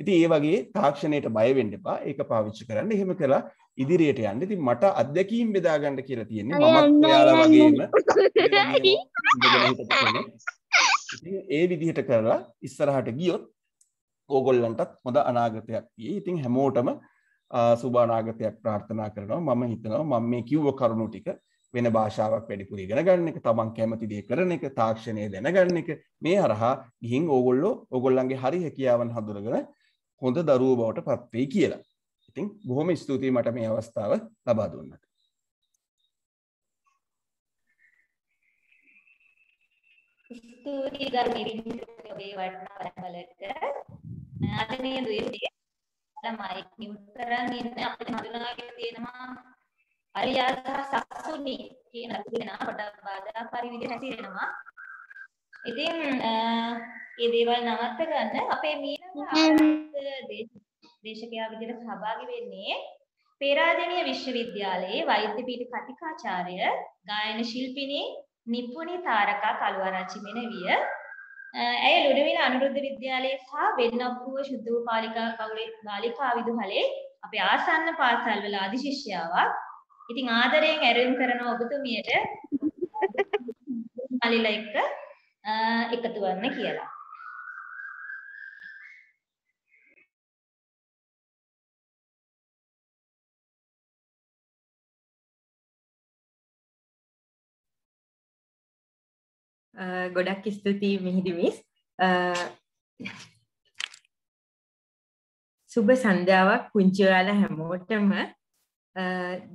ඉතින් ඒ වගේ තාක්ෂණයට බය වෙන්න එපා. ඒක පාවිච්චි කරන්න. එහෙම කරලා ඉදිරියට යන්න. ඉතින් මට අත්දැකීම් බෙදා ගන්න කියලා තියෙන්නේ. මමත් ඔයාලා වගේම ඉතින් ඒ විදිහට කරලා ඉස්සරහට ගියොත් ඕගොල්ලන්ටත් හොඳ අනාගතයක් තියෙයි. ඉතින් හැමෝටම සුබ අනාගතයක් ප්‍රාර්ථනා කරනවා. මම හිතනවා මම මේ කිව්ව කරුණු ටික වෙන භාෂාවක් වැඩිපුර ඉගෙන ගන්න එක, තමන් කැමති දේ කරන එක, තාක්ෂණය දැනගන්න එක, මේ හරහා ගිහින් ඕගොල්ලෝ ඕගොල්ලන්ගේ හරි හැකියාවන් හඳුනගෙන හොඳ දරුවෝ බවට පත් වෙයි කියලා. ඉතින් බොහොම ස්තුතියි මට මේ අවස්ථාව ලබා දුන්නට. ස්තුතියි ධර්මවින්දට ඔබේ වටිනා වැඩවලට. අදනේ දුවේ තමයි නියුට් කරන්නේ අපිට හඳුනාගෙන තියෙනවා අරියාසහ සසුනි කියන දේනා පොඩක් බාධාකාරී විදිහට තියෙනවා. ඉතින් මේ දේවල් නවත්ත ගන්න අපේ මීළඟ දේශකයා විදිහට සහභාගී වෙන්නේ පේරාදෙණිය විශ්වවිද්‍යාලයේ වෛද්‍ය පීඨ කතිකාචාර්ය ගායන ශිල්පිනී නිපුණි තාරකා කළුආරච්චි මෙනවිය. ඇය ලුණුවිල අනුරුද්ධ විද්‍යාලයේ සහ වෙන්නප්පුව ශුද්ධ වූ පාලිකා කවුලේ බාලිකා විදුහලේ අපේ ආසන්න පාසල්වල ආදි ශිෂ්‍යාවක්. ඉතින් ආදරයෙන් ඇරයුම් කරන ඔබතුමියට මලිලා එක්ක එකතු වෙන්න කියලා. ගොඩක් ස්තුතියි මිහිඳු මිස්. සුබ සන්ධ්‍යාවක් පුංචි ඔයාලා හැමෝටම.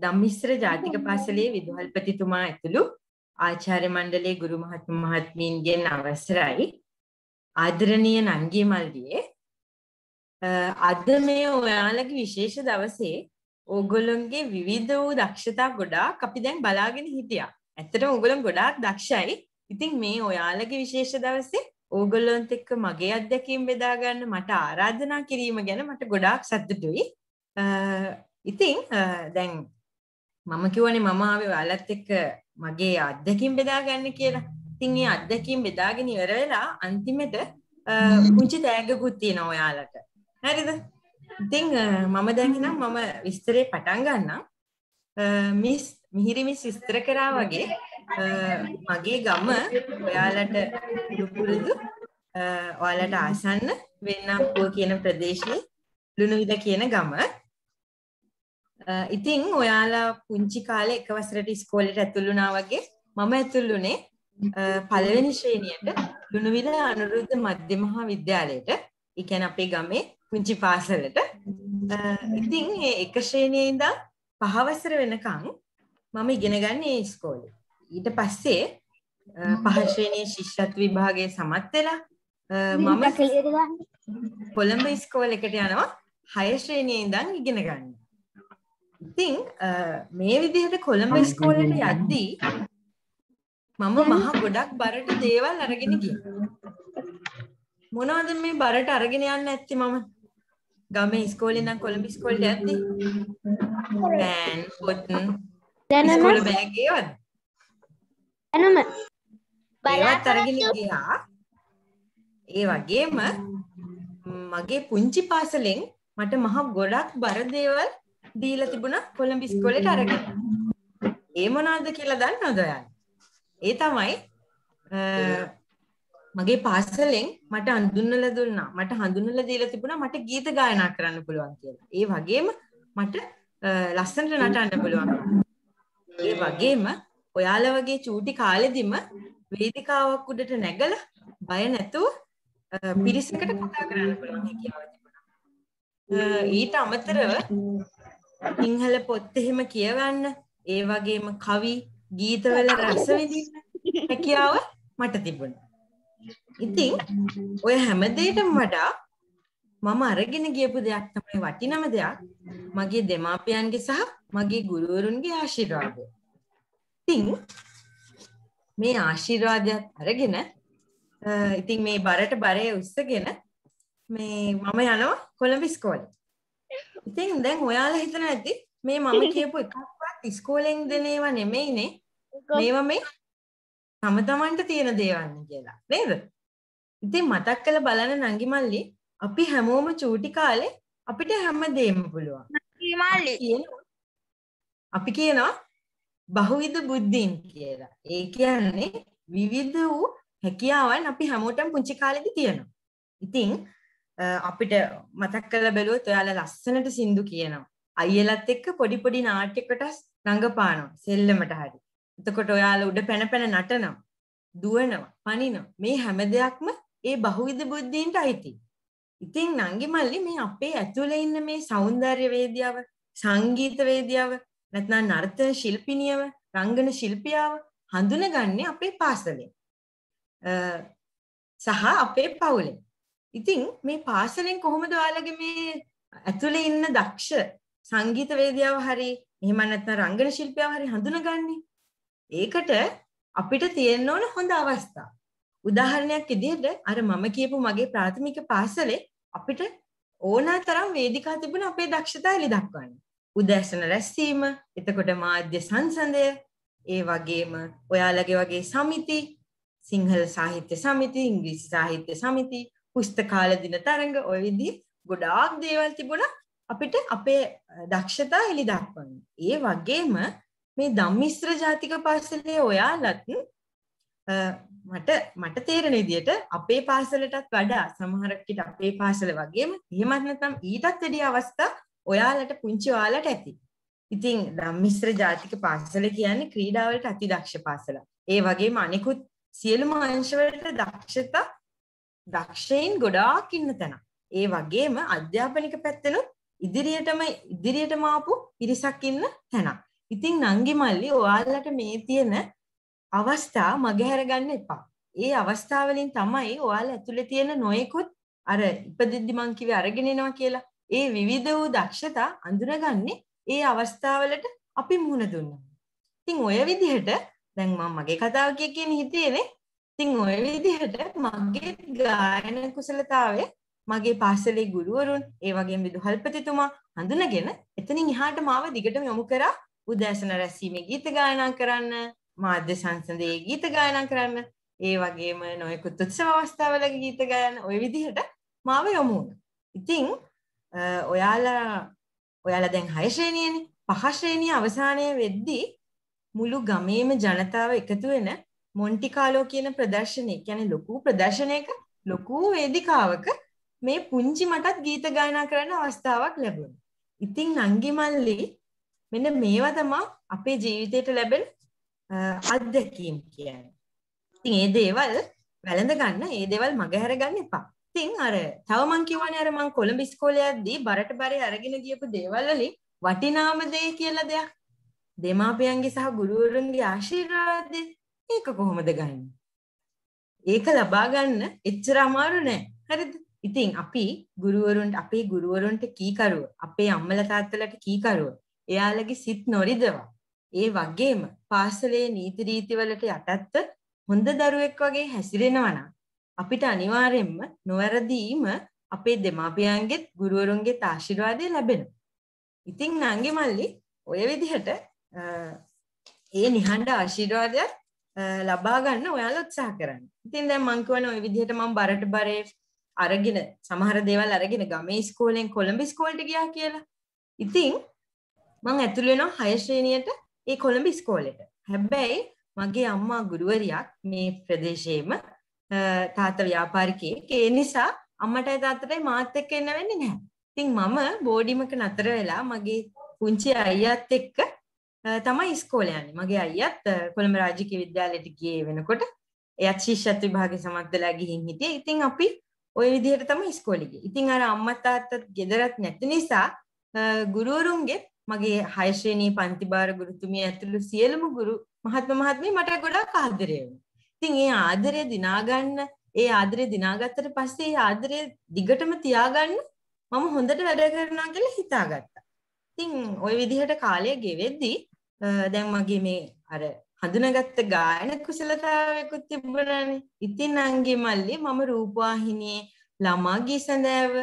දම්මිශ්‍ර ජාතික පාසලේ විදුහල්පතිතුමා ඇතුළු ආචාර්ය මණ්ඩලයේ ගුරු මහත්මීන්ගෙන් අවසරයි. ආදරණීය නංගී මල්ලියේ, අද මේ ඔයාලගේ විශේෂ දවසේ ඕගොල්ලොන්ගේ විවිධ වූ දක්ෂතා ගොඩාක් අපි දැන් බලාගෙන හිටියා. ඇත්තටම ඕගොල්ලෝ ගොඩාක් දක්ෂයි. ඉතින් මේ ඔයාලගේ විශේෂ දවසේ ඕගොල්ලොන්ත් එක්ක මගේ අත්දැකීම් බෙදා ගන්න මට ආරාධනා කිරීම ගැන මට ගොඩාක් සතුටුයි. ඉතින් දැන් මම කියවනේ මම ආවේ ඔයාලත් එක්ක මගේ අත්දැකීම් බෙදා ගන්න කියලා. ඉතින් මේ අත්දැකීම් බෙදාගෙන ඉවර වෙලා අන්තිමට පුංචි තෑග්ගකුත් තියෙනවා ඔයාලට. හරිද? ඉතින් මම දැන් ඉතින් මම විස්තරේ පටන් ගන්නම්. මිස් මිහිරි මිස් විස්තර කරා වගේ මගේ ගම ඔයාලට පුරුදු ඔයාලට ආසන්න වෙන්නම්පුව කියන ප්‍රදේශයේ ලුණුවිල කියන ගම. ඉතින් ඔයාලා පුංචි කාලේ එක වසරට ඉස්කෝලේට ඇතුළු වුණා වගේ මම ඇතුළු වුණේ පළවෙනි ශ්‍රේණියට ලුණුවිල අනුරුද්ධ මධ්‍ය මහාවිද්‍යාලයට. ඒ කියන්නේ අපේ ගමේ පුංචි පාසලට. ඉතින් මේ එක ශ්‍රේණියේ ඉඳන් පහ වසර වෙනකන් මම ඉගෙන ගන්න ඒ ඉස්කෝලේ. ඊට පස්සේ පහ ශ්‍රේණියේ ශිෂ්‍යත්ව විභාගයේ සමත් වෙලා මම කොළඹ ඉස්කෝලේකට යනවා 6 ශ්‍රේණියේ ඉඳන් ඉගෙන ගන්න. ඉතින් මේ විදිහට කොළඹ ඉස්කෝලේට යද්දී මම මහ ගොඩක් බරට දේවල් අරගෙන ගියා. මොනවද මේ බරට අරගෙන යන්නේ නැත්තේ මම? ගමේ ඉස්කෝලේ නම් කොළඹ ඉස්කෝලේ යද්දී දැන් පොත් දැන් ඉස්කෝලේ බෑග් ඒවද? එනම බරට අරගෙන ගියා. ඒ වගේම මගේ පුංචි පාසලෙන් මට මහ ගොඩක් බර දේවල් දීලා තිබුණා කොළඹ ඉස්කෝලේට අරගෙන. ඒ මොනවද කියලා දන්නවද ඔයාලා? ඒ තමයි මගේ පාසලෙන් මට හඳුන්වලා දුන්නා මට හඳුන්වලා දීලා තිබුණා මට ගීත ගායනා කරන්න පුළුවන් කියලා. ඒ වගේම මට ලස්සනට නටන්න පුළුවන්. ඒ වගේම ඔයාලා වගේ චූටි කාලෙදිම වේදිකාවක් උඩට නැගලා බය නැතුව පිරිසකට කතා කරන්න පුළුවන් හැකියාව තිබුණා. ඊට අමතරව සිංහල පොත් එහෙම කියවන්න ඒ වගේම කවි ගීතවල රස විඳින්න හැකියාව මට තිබුණා. ඉතින් ඔය හැම දෙයකටම වඩා මම අරගෙන ගියපු දෙයක් තමයි වටිනම දෙයක් මගේ දෙමාපියන්ගේ සහ මගේ ගුරුවරුන්ගේ ආශිර්වාදය. ඉතින් මේ ආශිර්වාදයත් අරගෙන ඉතින් මේ බරට බරේ උස්සගෙන මේ මම යනවා කොළඹ ඉස්කෝලේ. ඉතින් දැන් ඔයාලා හිතන ඇති මේ මම කියපු එකක්වත් ඉස්කෝලෙන් දෙන ඒවා නෙමෙයිනේ. මේවා මේ තම තමන්ට තියෙන දේවල් කියලා නේද? ඉතින් මතක් කරලා බලන්න නංගි මල්ලි, අපි හැමෝම චූටි කාලේ අපිට හැමදේම පුළුවන්. නංගි මල්ලි අපි කියනවා බහුවිධ බුද්ධින් කියලා. ඒ කියන්නේ විවිධ වූ හැකියාවන් අපි හැමෝටම පුංචි කාලේදී තියෙනවා. ඉතින් අපිට මතක් කරලා බැලුවොත් ඔයාලා ලස්සනට සින්දු කියනවා. අයියලත් එක්ක පොඩි පොඩි නාට්‍ය කොටස් රඟපානවා සෙල්ලමට හරි. එතකොට ඔයාලා උඩ පැන පැන නටනවා, දුවනවා, පනිනවා. මේ හැම දෙයක්ම ඒ බහුවිධ බුද්ධියන්ට අයිති. ඉතින් නංගි මල්ලි මේ අපේ ඇතුලේ ඉන්න මේ సౌందర్య වේදියාව, සංගීත වේදියාව, නැත්නම් නර්තන ශිල්පිනියව, රංගන ශිල්පියාව හඳුනගන්නේ අපේ පාසලෙන්. සහ අපේ පවුලෙන්. ඉතින් මේ පාසලෙන් කොහොමද ඔයාලගේ මේ ඇතුලේ ඉන්න දක්ෂ සංගීත වේදියාව හරි එහෙම නැත්නම් රංගන ශිල්පියාව හරි හඳුනගන්නේ. ඒකට අපිට තියෙන්න ඕන හොඳ අවස්ථා. උදාහරණයක් විදිහට අර මම කියපු මගේ ප්‍රාථමික පාසලේ අපිට ඕනතරම් වේදිකා තිබුණා අපේ දක්ෂතා එලි දක්වන්න. උදෑසන රැස්වීම, එතකොට මාධ්‍ය සංසන්දය, ඒ වගේම ඔයාලගේ වගේ සමිති, සිංහල සාහිත්‍ය සමිති, ඉංග්‍රීසි සාහිත්‍ය සමිති, පුස්තකාල දින තරඟ, ඔය විදිහේ ගොඩාක් දේවල් තිබුණා. අපිට අපේ දක්ෂතා එලි දක්වන්න. ඒ වගේම මේ ධම්මිශ්‍ර ජාතික පාසලේ ඔයාලත් මට තේරෙන විදිහට අපේ පාසලටත් වඩා සමහරකට අපේ පාසල වගේම එහෙමත් නැත්නම් ඊටත් වැඩි අවස්ථා ඔයාලට පුංචි ඔයාලට ඇති. ඉතින් ධම්මිශ්‍ර ජාතික පාසල කියන්නේ ක්‍රීඩාවලට අති දක්ෂ පාසල. ඒ වගේම අනිකුත් සියලුම අංශවලට දක්ෂතා දක්ෂයින් ගොඩාක් ඉන්න තැන. ඒ වගේම අධ්‍යාපනික පැත්තෙනුත් ඉදිරියටම ආපු ඉරිසක් ඉන්න තැන. ඉතින් නංගි මල්ලි ඔයාලට මේ තියෙන අවස්ථා මගහැර ගන්න එපා. ඒ අවස්ථා වලින් තමයි ඔයාලා ඇතුලේ තියෙන නොයෙකුත් අර ඉපදෙද්දි මං කිව්වේ අරගෙන එනවා කියලා. ඒ විවිධ වූ දක්ෂතා අඳුරගන්නේ ඒ අවස්ථාවලට අපි මුහුණ දුන්නා. ඉතින් ඔය විදිහට දැන් මම මගේ කතාව කියන හිතේනේ. ඉතින් ඔය විදිහට මගේ ගායන කුසලතාවයේ මගේ පාසලේ ගුරුවරුන් ඒ වගේම විදුහල්පතිතුමා හඳුනගෙන එතනින් එහාට මාව දිගටම යොමු කරා උදෑසන රැස්වීමේ ගීත ගායනා කරන්න, මාධ්‍ය සංසදයේ ගීත ගායනා කරන්න, ඒ වගේම නොයෙකුත් උත්සව අවස්ථාවල ගීත ගායන, ওই විදිහට මාව යොමු වුණා. ඉතින් ඔයාලා දැන් 6 ශ්‍රේණියනේ. 5 ශ්‍රේණිය අවසානයේ වෙද්දී මුළු ගමේම ජනතාව එකතු වෙන මොන්ටි කාලෝ කියන ප්‍රදර්ශනය, කියන්නේ ලොකු ප්‍රදර්ශනයක ලොකු වේදිකාවක මේ පුංචි මටත් ගීත ගායනා කරන්න අවස්ථාවක් ලැබුණා. ඉතින් නංගි මල්ලි මෙන්න මේවා තමයි අපේ ජීවිතයට ලැබෙන අත්දැකීම් කියන්නේ. ඉතින් මේ දේවල් වැළඳ ගන්න, මේ දේවල් මගහැර ගන්න එපා. ඉතින් අර තව මං කියවනේ අර මං කොළඹ ඉස්කෝලේ යද්දී බරට බරේ අරගෙන ගියපු දේවල් වලින් වටිනාම දේ කියලා දෙයක් දෙමාපියන්ගේ සහ ගුරුවරුන්ගේ ආශිර්වාදය, ඒක කොහොමද ගන්නේ? ඒක ලබා ගන්න එච්චර අමාරු නෑ. හරිද? ඉතින් අපි ගුරුවරුන්ට අපේ ගුරුවරුන්ට කීකරුව, අපේ අම්මලා තාත්තලාට කීකරුව, එයාලගේ සිත් නොරිදවා ඒ වගේම පාසලේ නීති රීති වලට යටත්ව හොඳ දරුවෙක් වගේ හැසිරෙනවා නම් අපිට අනිවාර්යයෙන්ම නොවැරදීම අපේ දෙමාපියන්ගේත් ගුරුවරුන්ගේත් ආශිර්වාදය ලැබෙනවා. ඉතින් නංගි මල්ලි ඔය විදිහට ඒ නිහඬ ආශිර්වාදය ලබා ගන්න ඔයාලා උත්සාහ කරන්න. ඉතින් දැන් මං කියවන ඔය විදිහට මම බරට බරේ අරගෙන සමහර දේවල් අරගෙන ගමේ ඉස්කෝලෙන් කොළඹ ඉස්කෝලට ගියා කියලා. ඉතින් මං ඇතුළු වෙනවා 6 ශ්‍රේණියට ඒ කොළඹ ඉස්කෝලේට. හැබැයි මගේ අම්මා ගුරුවරියක් මේ ප්‍රදේශයේම තාත්තා ව්‍යාපාරිකයෙක්. ඒ නිසා අම්මටයි තාත්තටයි මාත් එක්ක ඉන්න වෙන්නේ නැහැ. ඉතින් මම බෝඩිමක නතර වෙලා මගේ පුංචි අයියාත් එක්ක තමයි ඉස්කෝලේ යන්නේ. මගේ අයියාත් කොළඹ රාජකීය විද්‍යාලයට ගියේ වෙනකොට එයාත් ශිෂ්‍යත්ව විභාගේ සමත් වෙලා ගිහින් හිටියේ. ඉතින් අපි ඔය විදිහට තමයි ඉස්කෝලේ ගියේ. ඉතින් අර අම්මා තාත්තත් ගෙදරත් නැති නිසා ගුරුවරුන්ගේ මගේ 6 ශ්‍රේණී පන්ති භාර ගුරුතුමිය ඇතුළු සියලුම ගුරු මහත්ම මහත්මිය මට ගොඩක් ආදරය වෙනවා. ඉතින් ඒ ආදරය දිනාගන්න, ඒ ආදරය දිනාගත්තට පස්සේ ඒ ආදරය දිගටම තියාගන්න මම හොඳට වැඩ කරනවා කියලා හිතාගත්තා. ඉතින් ওই විදිහට කාලය ගෙවෙද්දී දැන් මගේ මේ අර හඳුනාගත්ත ගායන කුසලතාවයකුත් තිබුණානේ. ඉතින් අංගේ මල්ලි මම රූපවාහිනියේ ළමා ගී සඳෑව,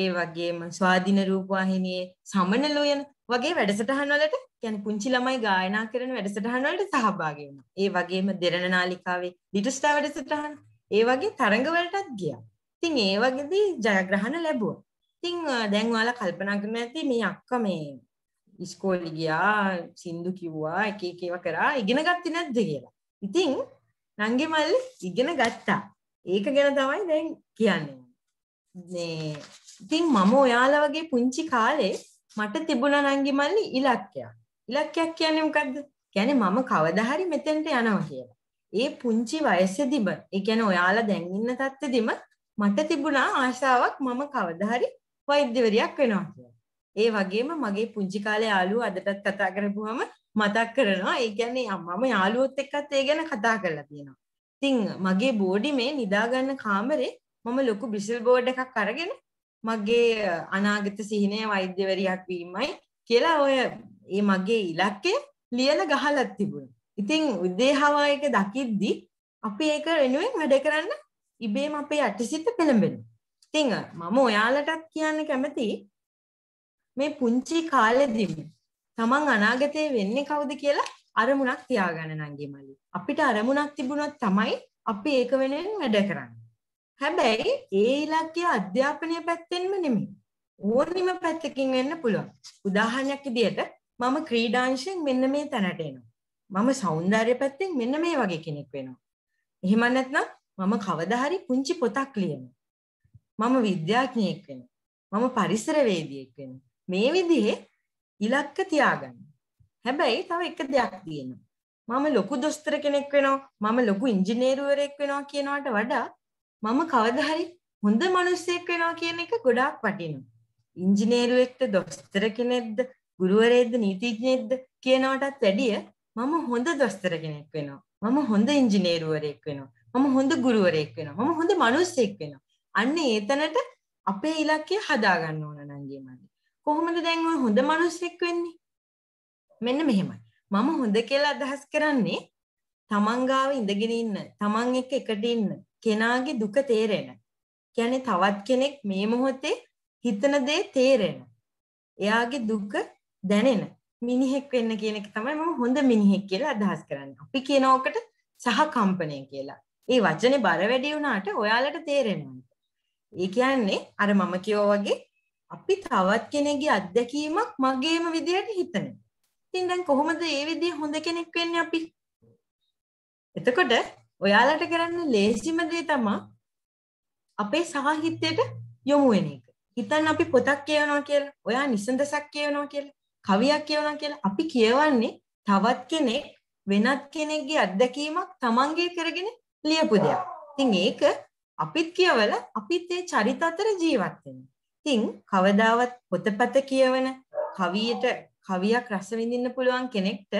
ඒ වගේම ස්වාධීන රූපවාහිනියේ සමනලෝයන වගේ වැඩසටහන් වලට කියන්නේ පුංචි ළමයි ගායනා කරන වැඩසටහන් වලට සහභාගී වුණා. ඒ වගේම දෙරණ නාලිකාවේ ලිටල් ස්ටාර් වැඩසටහන්, ඒ වගේ තරඟ වලටත් ගියා. ඉතින් ඒ වගේදී ජයග්‍රහණ ලැබුවා. ඉතින් දැන් ඔයාලා කල්පනා කරන්න ඇති මේ අක්කා මේ ඉස්කෝලේ ගියා, සින්දු කිව්වා, එක එක ඒවා කරා, ඉගෙන ගත්තේ නැද්ද කියලා. ඉතින් නංගි මල්ලි ඉගෙන ගත්තා. ඒක ගැන තමයි දැන් කියන්නේ. මේ ඉතින් මම ඔයාලා වගේ පුංචි කාලේ මට තිබුණා නංගි මල්ලි ඉලක්කයක්. ඉලක්කයක් කියන්නේ මොකද්ද? කියන්නේ මම කවදා හරි මෙතෙන්ට යනවා කියලා. ඒ පුංචි වයසේදීම, ඒ කියන්නේ ඔයාලා දැන් ඉන්න තත්ත්වෙදීම මට තිබුණා ආශාවක් මම කවදා හරි වෛද්‍යවරියක් වෙනවා කියලා. ඒ වගේම මගේ පුංචි කාලේ යාළුවෝ අදටත් කතා කරපුවම මතක් කරනවා. ඒ කියන්නේ මම යාළුවොත් එක්කත් ඒ ගැන කතා කරලා තියෙනවා. ඉතින් මගේ බෝඩිමේ නිදාගන්න කාමරේ මම ලොකු බිසල් බෝඩ් එකක් අරගෙන මගේ අනාගත සිහිනය වෛද්‍යවරියක් වීමයි කියලා ඔය ඒ මගේ ඉලක්කය ලියලා ගහලා තිබුණා. ඉතින් උදේ හවායක දකිද්දි අපි ඒක වෙනුවෙන් වැඩ කරන්න ඉබේම අපේ යටිසිත පෙළඹෙනවා. ඉතින් මම ඔයාලටත් කියන්න කැමතියි මේ පුංචි කාලෙදිම තමන් අනාගතේ වෙන්නේ කවුද කියලා අරමුණක් තියාගන්න නංගි මල්ලි. අපිට අරමුණක් තිබුණොත් තමයි අපි ඒක වෙනුවෙන් වැඩ කරන්නේ. හැබැයි ඒ ඉලක්කය අධ්‍යාපනය පැත්තෙන්ම නෙමෙයි, ඕනෙම පැත්තකින් වෙන්න පුළුවන්. උදාහරණයක් විදියට මම ක්‍රීඩාංශයෙන් මෙන්න මේ තැනට එනවා, මම సౌందර්ය පැත්තෙන් මෙන්න මේ වගේ කෙනෙක් වෙනවා, එහෙම නැත්නම් මම කවදා හරි පුංචි පොතක් ලියනවා, මම විද්‍යාඥයෙක් වෙනවා, මම පරිසරවේදියෙක් වෙනවා. මේ විදිහේ ඉලක්ක තියාගන්න. හැබැයි තව එක දෙයක් තියෙනවා, මම ලොකු දොස්තර කෙනෙක් වෙනවා, මම ලොකු ඉංජිනේරුවරයෙක් වෙනවා කියනවට වඩා මම කවදා හරි හොඳ මිනිසෙක් වෙනවා කියන එක ගොඩාක් වටිනවා. ඉංජිනේරුවෙක්ද, දොස්තර කෙනෙක්ද, ගුරුවරයෙක්ද, නීතිඥයෙක්ද කියනවටත් වැඩිය මම හොඳ දොස්තර කෙනෙක් වෙනවා, මම හොඳ ඉංජිනේරුවරයෙක් වෙනවා, මම හොඳ ගුරුවරයෙක් වෙනවා, මම හොඳ මිනිසෙක් වෙනවා. අන්න ඒතනට අපේ ඉලක්කය හදාගන්න ඕන නංගි මල්ලි. කොහොමද දැන් ඔය හොඳ මිනිසෙක් වෙන්නේ? මෙන්න මෙහෙමයි. මම හොඳ කියලා අදහස් කරන්නේ තමන් ගාව ඉඳගෙන ඉන්න, තමන් එක්ක එකට ඉන්න කෙනාගේ දුක තේරෙන. කියන්නේ තවත් කෙනෙක් මේ මොහොතේ හිතන දේ තේරෙන, එයාගේ දුක දැනෙන මිනිහෙක් වෙන්න කියන එක තමයි මම හොඳ මිනිහෙක් කියලා අදහස් කරන්නේ. අපි කියන ඔකට සහකම්පණය කියලා. ඒ වචනේ බර වැඩි වුණාට ඔයාලට තේරෙනවා. ඒ කියන්නේ අර මම කියෝ වගේ අපි තවත් කෙනෙක්ගේ අත්දැකීමක් මගේම විදිහට හිතනවා. ඉතින් දැන් කොහොමද මේ විදිහේ හොඳ කෙනෙක් වෙන්නේ අපි? එතකොට ඔයාලට කරන්න ලේසිම දේ තමයි අපේ සාහිත්‍යයට යොමු වෙන එක. හිතන්න අපි පොතක් කියවනවා කියලා, ඔයා නිසඳසක් කියවනවා කියලා, කවියක් කියවනවා කියලා. අපි කියවන්නේ තවත් කෙනෙක් වෙනත් කෙනෙක්ගේ අත්දැකීමක් Tamange කරගෙන ලියපු දෙයක්. ඉතින් ඒක අපිත් කියවලා අපිත් ඒ චරිත අතර ජීවත් වෙනවා. ඉතින් කවදාවත් පොතපත කියවන කවියට කවියක් රස විඳින්න පුළුවන් කෙනෙක්ට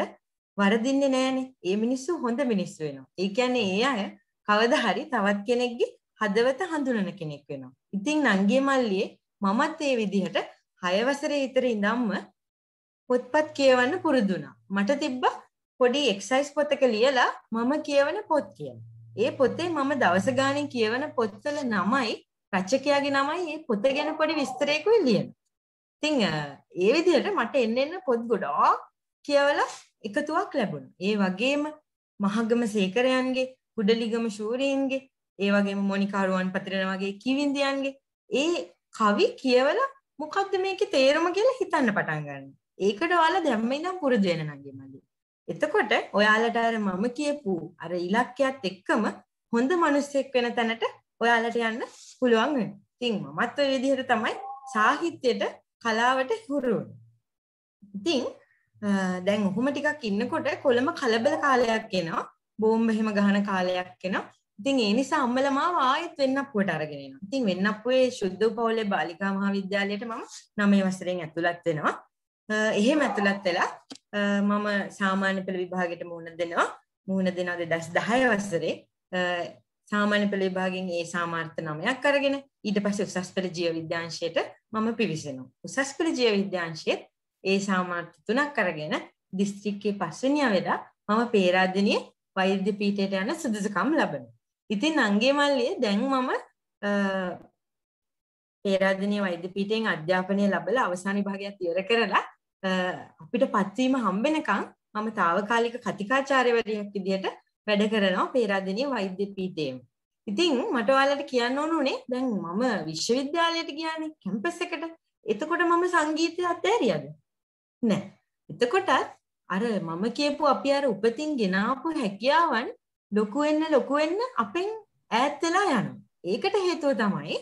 වරදින්නේ නැහනේ. ඒ මිනිස්සු හොඳ මිනිස්සු වෙනවා. ඒ කියන්නේ ඒ අය කවදා හරි තවත් කෙනෙක්ගේ හදවත හඳුනන කෙනෙක් වෙනවා. ඉතින් නංගියේ මල්ලියේ මමත් ඒ විදිහට 6 වසරේ ඉතර ඉඳන්ම පොත්පත් කියවන්න පුරුදු වුණා. මට තිබ්බ පොඩි එක්සර්සයිස් පොතක ලියලා මම කියවන පොත් කියනවා. ඒ පොතේ මම දවස ගානේ කියවන පොත්වල නමයි රචකයාගේ නමයි මේ පොත ගැන පොඩි විස්තරයකුයි ලියනවා. ඉතින් ඒ විදිහට මට එන්න පොත් ගොඩක් කියවලා එකතුවක් ලැබුණා. ඒ වගේම මහගම සේකරයන්ගේ, කුඩලිගම ශූරීන්ගේ, ඒ වගේම මොනිකා රුවන්පතිරණ වගේ කිවිඳියන්ගේ ඒ කවි කියවලා මොකද්ද මේකේ තේරුම කියලා හිතන්න පටන් ගන්නවා. ඒකට ඔයාලා දැම්ම ඉඳන් පුරුදු වෙන නංගි මල්ලි. එතකොට ඔයාලට අර මම කියපු අර ඉලක්කයත් එක්කම හොඳ මිනිස්සෙක් වෙන තැනට ඔයාලට යන්න පුළුවන් වෙනවා. ඉතින් මමත් ඔය විදිහට තමයි සාහිත්‍යයට කලාවට හුරු වුනේ. ඉතින් දැන් ඔහොම ටිකක් ඉන්නකොට කොළඹ කලබල කාලයක් එනවා. බෝම්බ එහෙම ගහන කාලයක් එනවා. ඉතින් ඒ නිසා අම්මලා මාව ආයෙත් වෙන්නප්පුවට අරගෙන එනවා. ඉතින් වෙන්නප්පුවේ ශුද්ධ උපවලේ බාලිකා මහාවිද්‍යාලයට මම 9 වසරෙන් ඇතුළත් වෙනවා. එහෙම ඇතුළත් වෙලා මම සාමාන්‍ය පෙළ විභාගයට මුහුණ දෙනවා 2010 වසරේ සාමාන්‍ය පෙළ විභාගයෙන් ඒ සාමාර්ථ 9ක් අරගෙන ඊට පස්සේ උසස් පෙළ ජීව විද්‍යාංශයට මම පිවිසෙනවා. උසස් පෙළ ජීව විද්‍යාංශයේ ඒ සාමාර්ථ 3ක් අරගෙන දිස්ත්‍රික්කයේ 5 වෙනියා වෙලා මම පේරාදෙණියේ වෛද්‍ය පීඨයට යන සුදුසුකම් ලැබෙනවා. ඉතින් අංගේ මල්ලියේ දැන් මම පේරාදෙණියේ වෛද්‍ය පීඨයෙන් අධ්‍යාපනය ලැබලා අවසාන විභාගයත් ඉවර කරලා අපිට පත්වීම හම්බෙනකන් මම తాවකාලික කතිකාචාර්යවරියක් විදිහට වැඩ කරනවා පේරාදෙණිය වෛද්‍ය පීඨයේ. ඉතින් මට ඔයාලට කියන්න ඕනේ දැන් මම විශ්වවිද්‍යාලයට ගියානේ කැම්පස් එකට. එතකොට මම සංගීතය අතහැරියද? නෑ. එතකොටත් අර මම කියපු අපි අර උපතින් ගෙනාපු හැකියාවන් ලොකු වෙන්න අපෙන් ඈත් වෙලා යනවා. ඒකට හේතුව තමයි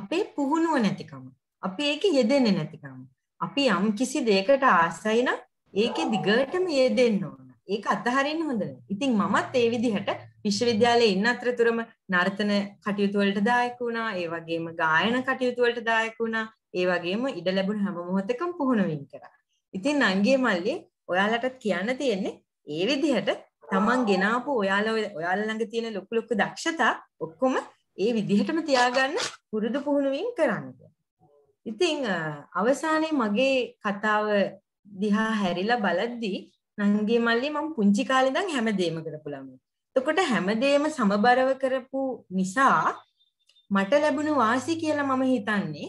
අපේ පුහුණුව නැතිකම. අපි ඒකේ යෙදෙන්නේ නැතිකම. අපි යම් කිසි දෙයකට ආසයි නම් ඒකේ දිගටම යෙදෙන්න ඕන. ඒක අතහරින්න හොඳ නැහැ. ඉතින් මමත් ඒ විදිහට විශ්වවිද්‍යාලයේ ඉන්න අතරතුරම නර්තන කටයුතු වලට දායක වුණා. ඒ වගේම ගායන කටයුතු වලට දායක වුණා. ඒ වගේම ඉඩ ලැබුණ හැම මොහොතකම පුහුණු වෙමින් කරා. ඉතින් අංගේ මල්ලි ඔයාලටත් කියන්න තියෙන්නේ ඒ විදිහට Taman ගෙනාපු ඔයාලා ළඟ තියෙන ලොකු දක්ෂතා ඔක්කොම ඒ විදිහටම තියාගන්න පුරුදු පුහුණු වෙමින් කරන්න. ඉතින් අවසානයේ මගේ කතාව දිහා හැරිලා බලද්දී නංගි මල්ලි මම පුංචි කාලේ ඉඳන් හැමදේම කරපු ළමයි. එතකොට හැමදේම සමබරව කරපු නිසා මට ලැබුණු වාසි කියලා මම හිතන්නේ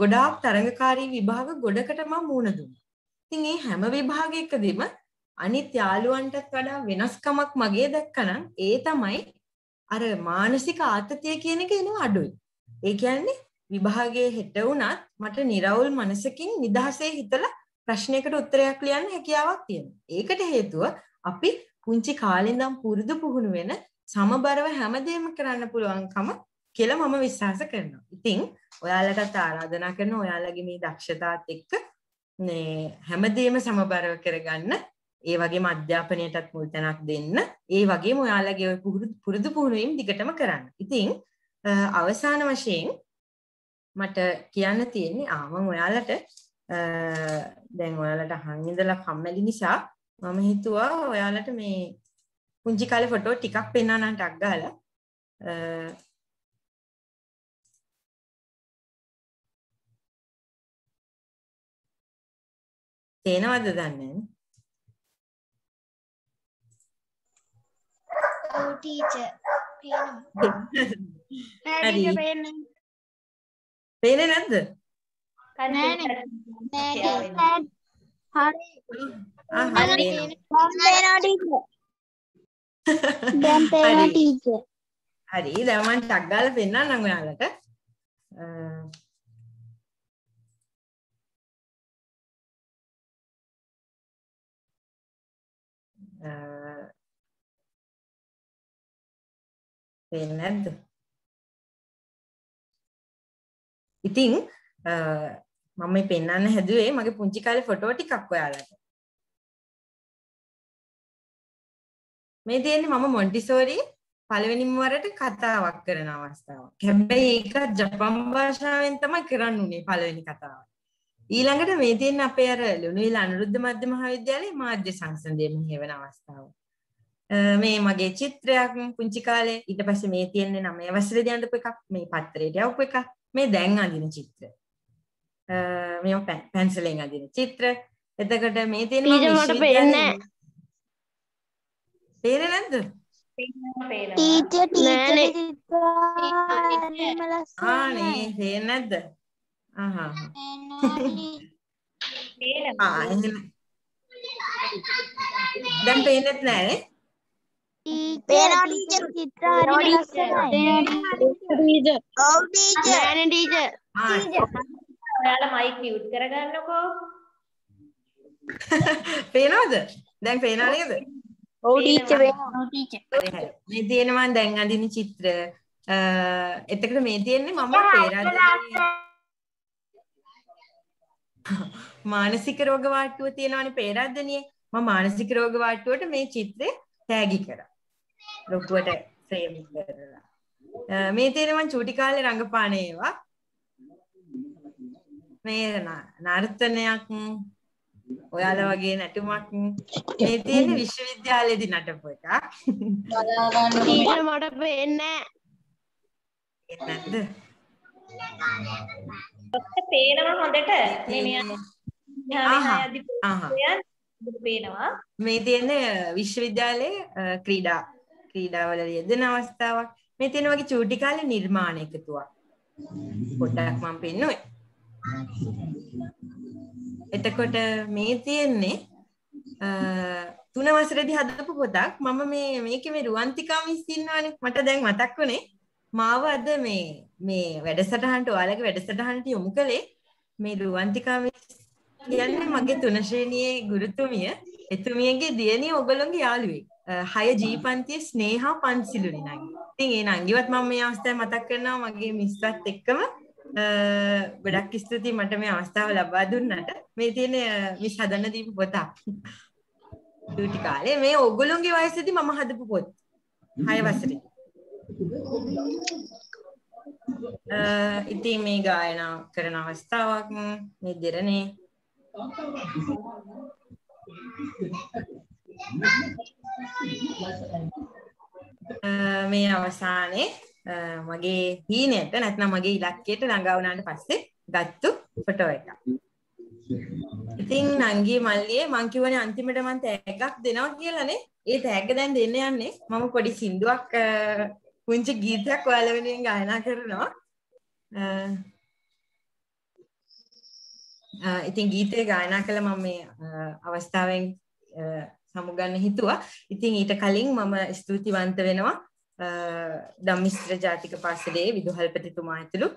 ගොඩාක් තරඟකාරී විභාග ගොඩකට මම මුණ දුන්නා. ඉතින් මේ හැම විභාගයකදීම අනිත් යාළුවන්ටත් වඩා වෙනස්කමක් මගේ දැක්කනම් ඒ තමයි අර මානසික ආතතිය කියන එක එනවා අඩුයි. ඒ කියන්නේ විභාගයේ හෙට වුණත් මට නිරවුල් මනසකින් නිදහසේ හිතලා ප්‍රශ්නයකට උත්තරයක් ලියන්න හැකියාවක් තියෙනවා. ඒකට හේතුව අපි පුංචි කාලේ ඉඳන් පුරුදු පුහුණු වෙන සමබරව හැමදේම කරන්න පුළුවන්කම කියලා මම විශ්වාස කරනවා. ඉතින් ඔයාලටත් ආරාධනා කරනවා ඔයාලගේ මේ දක්ෂතාවත් එක්ක මේ හැමදේම සමබරව කරගන්න, ඒ වගේම අධ්‍යාපනයටත් මුල් තැනක් දෙන්න, ඒ වගේම ඔයාලගේ ওই පුරුදු පුහුණුවීම් දිගටම කරන්න. ඉතින් අවසාන වශයෙන් මට කියන්න තියෙන්නේ මම ඔයාලට දැන් ඔයාලට අහන් ඉඳලා කම්මැලි නිසා මම හිතුවා ඔයාලට මේ පුංචි කාලේ ෆොටෝ ටිකක් පෙන්නන්නට අග්ගාලා තේනවද දන්නේ නැහැ. ඔව් ටීචර් පේනවා. හරි පේනවා. පේන්නේ නැද්ද? හරි දැන් මම ටක් ගාලා පෙන්නන්නම් ඔයාලට. පේන්නේ නැද්ද? ඉතින් මම මේ පෙන්වන්න හැදුවේ මගේ පුංචි කාලේ ෆොටෝ ටිකක් ඔයාලට. මේ තියෙන්නේ මම මොන්ටිසෝරි පළවෙනිම වරට කතාවක් කරන අවස්ථාවක්. හැබැයි ඒක ජපන් භාෂාවෙන් තමයි කරන්න උනේ පළවෙනි කතාව. ඊළඟට මේ තියෙන අපේ අර ලුණුවිල අනුරුද්ධ මධ්‍ය මහාවිද්‍යාලයේ මාධ්‍ය සංසදයේ මෙහෙවන අවස්ථාව. මේ මගේ චිත්‍රයක් පුංචි කාලේ. ඊට පස්සේ මේ තියෙන්නේ 9 වසරේදී අඳපු එකක්, මේ පත්‍රයට යවපු එකක්. මේ දැන් අඳින චිත්‍ර. මෙයා පැන්සලෙන් අඳින චිත්‍ර. එතකොට මේ තියෙනවා තේරෙන්නේ නැද්ද? තේරෙන්නේ නැද්ද? ආහා. දැන් පේන්නේ නැහැ. चित्र मानसिक रोग वाटुव तीन पेरा मानसिक रोग वाटुवट मे चित्र त्यागी करा चूटी काले रंगपाने विश्वविद्यालय विश्वविद्यालय क्रीडा क्रीडा अवस्थाවක් මේ තියෙන වගේ චූටි කාලේ නිර්මාණ එකතුවක් පොඩ්ඩක් මම පෙන්නුවේ. එතකොට මේ තියෙන්නේ තුන වසරේදී හදපු පොතක්. මම මේ මේකේ මේ රුවන්තිකා මිස් ඉන්නවනේ. මට දැන් මතක් වුණේ මාව අද මේ වැඩසටහනට ඔයාලගේ වැඩසටහනට යොමු කළේ මේ රුවන්තිකා මිස් කියන්නේ මගේ තුන ශ්‍රේණියේ ගුරුතුමිය. එතුමියගේ දියණිය ඔගලොන්ගේ යාළුවෙක්. හය ජී පන්තියේ ස්නේහා පන්සිලුනි නංගි. ඉතින් ඒ නංගිවත් මම මේ අවස්ථාවේ මතක් කරනවා මගේ මිස්සත් එක්කම ගොඩක් ස්තුතියි මට මේ අවස්ථාව ලබා දුන්නට. මේ තියෙන මිස් හදන්න දීපු පොත. ඌටි කාලේ මේ ඔගලුන්ගේ වයසේදී මම හදපු පොත්. 6 වසරේ. ඉතින් මේ ගායනා කරන අවස්ථාවක් මේ දෙරණේ. මේ අවසානයේ මගේ හීනයට නැත්නම් මගේ ඉලක්කයට ළඟා වුණාට පස්සේ ගත්තු ෆොටෝ එක. ඉතින් නංගි මල්ලියේ මං කියවනේ අන්තිමට මං ටැග්ගක් දෙනවා කියලානේ. ඒ ටැග් දැන් දෙන්න යන්නේ මම පොඩි සින්දුවක් පුංචි ගීතයක් ඔයාලා වෙනුවෙන් ගායනා කරනවා. ඉතින් ගීතේ ගායනා කළ මම මේ අවස්ථාවෙන් සමුගන්න හිතුවා. ඉතින් ඊට කලින් මම ස්තුතිවන්ත වෙනවා ධම්මිස්ත්‍ර ජාතික පාසලේ විදුහල්පතිතුමා ඇතුළු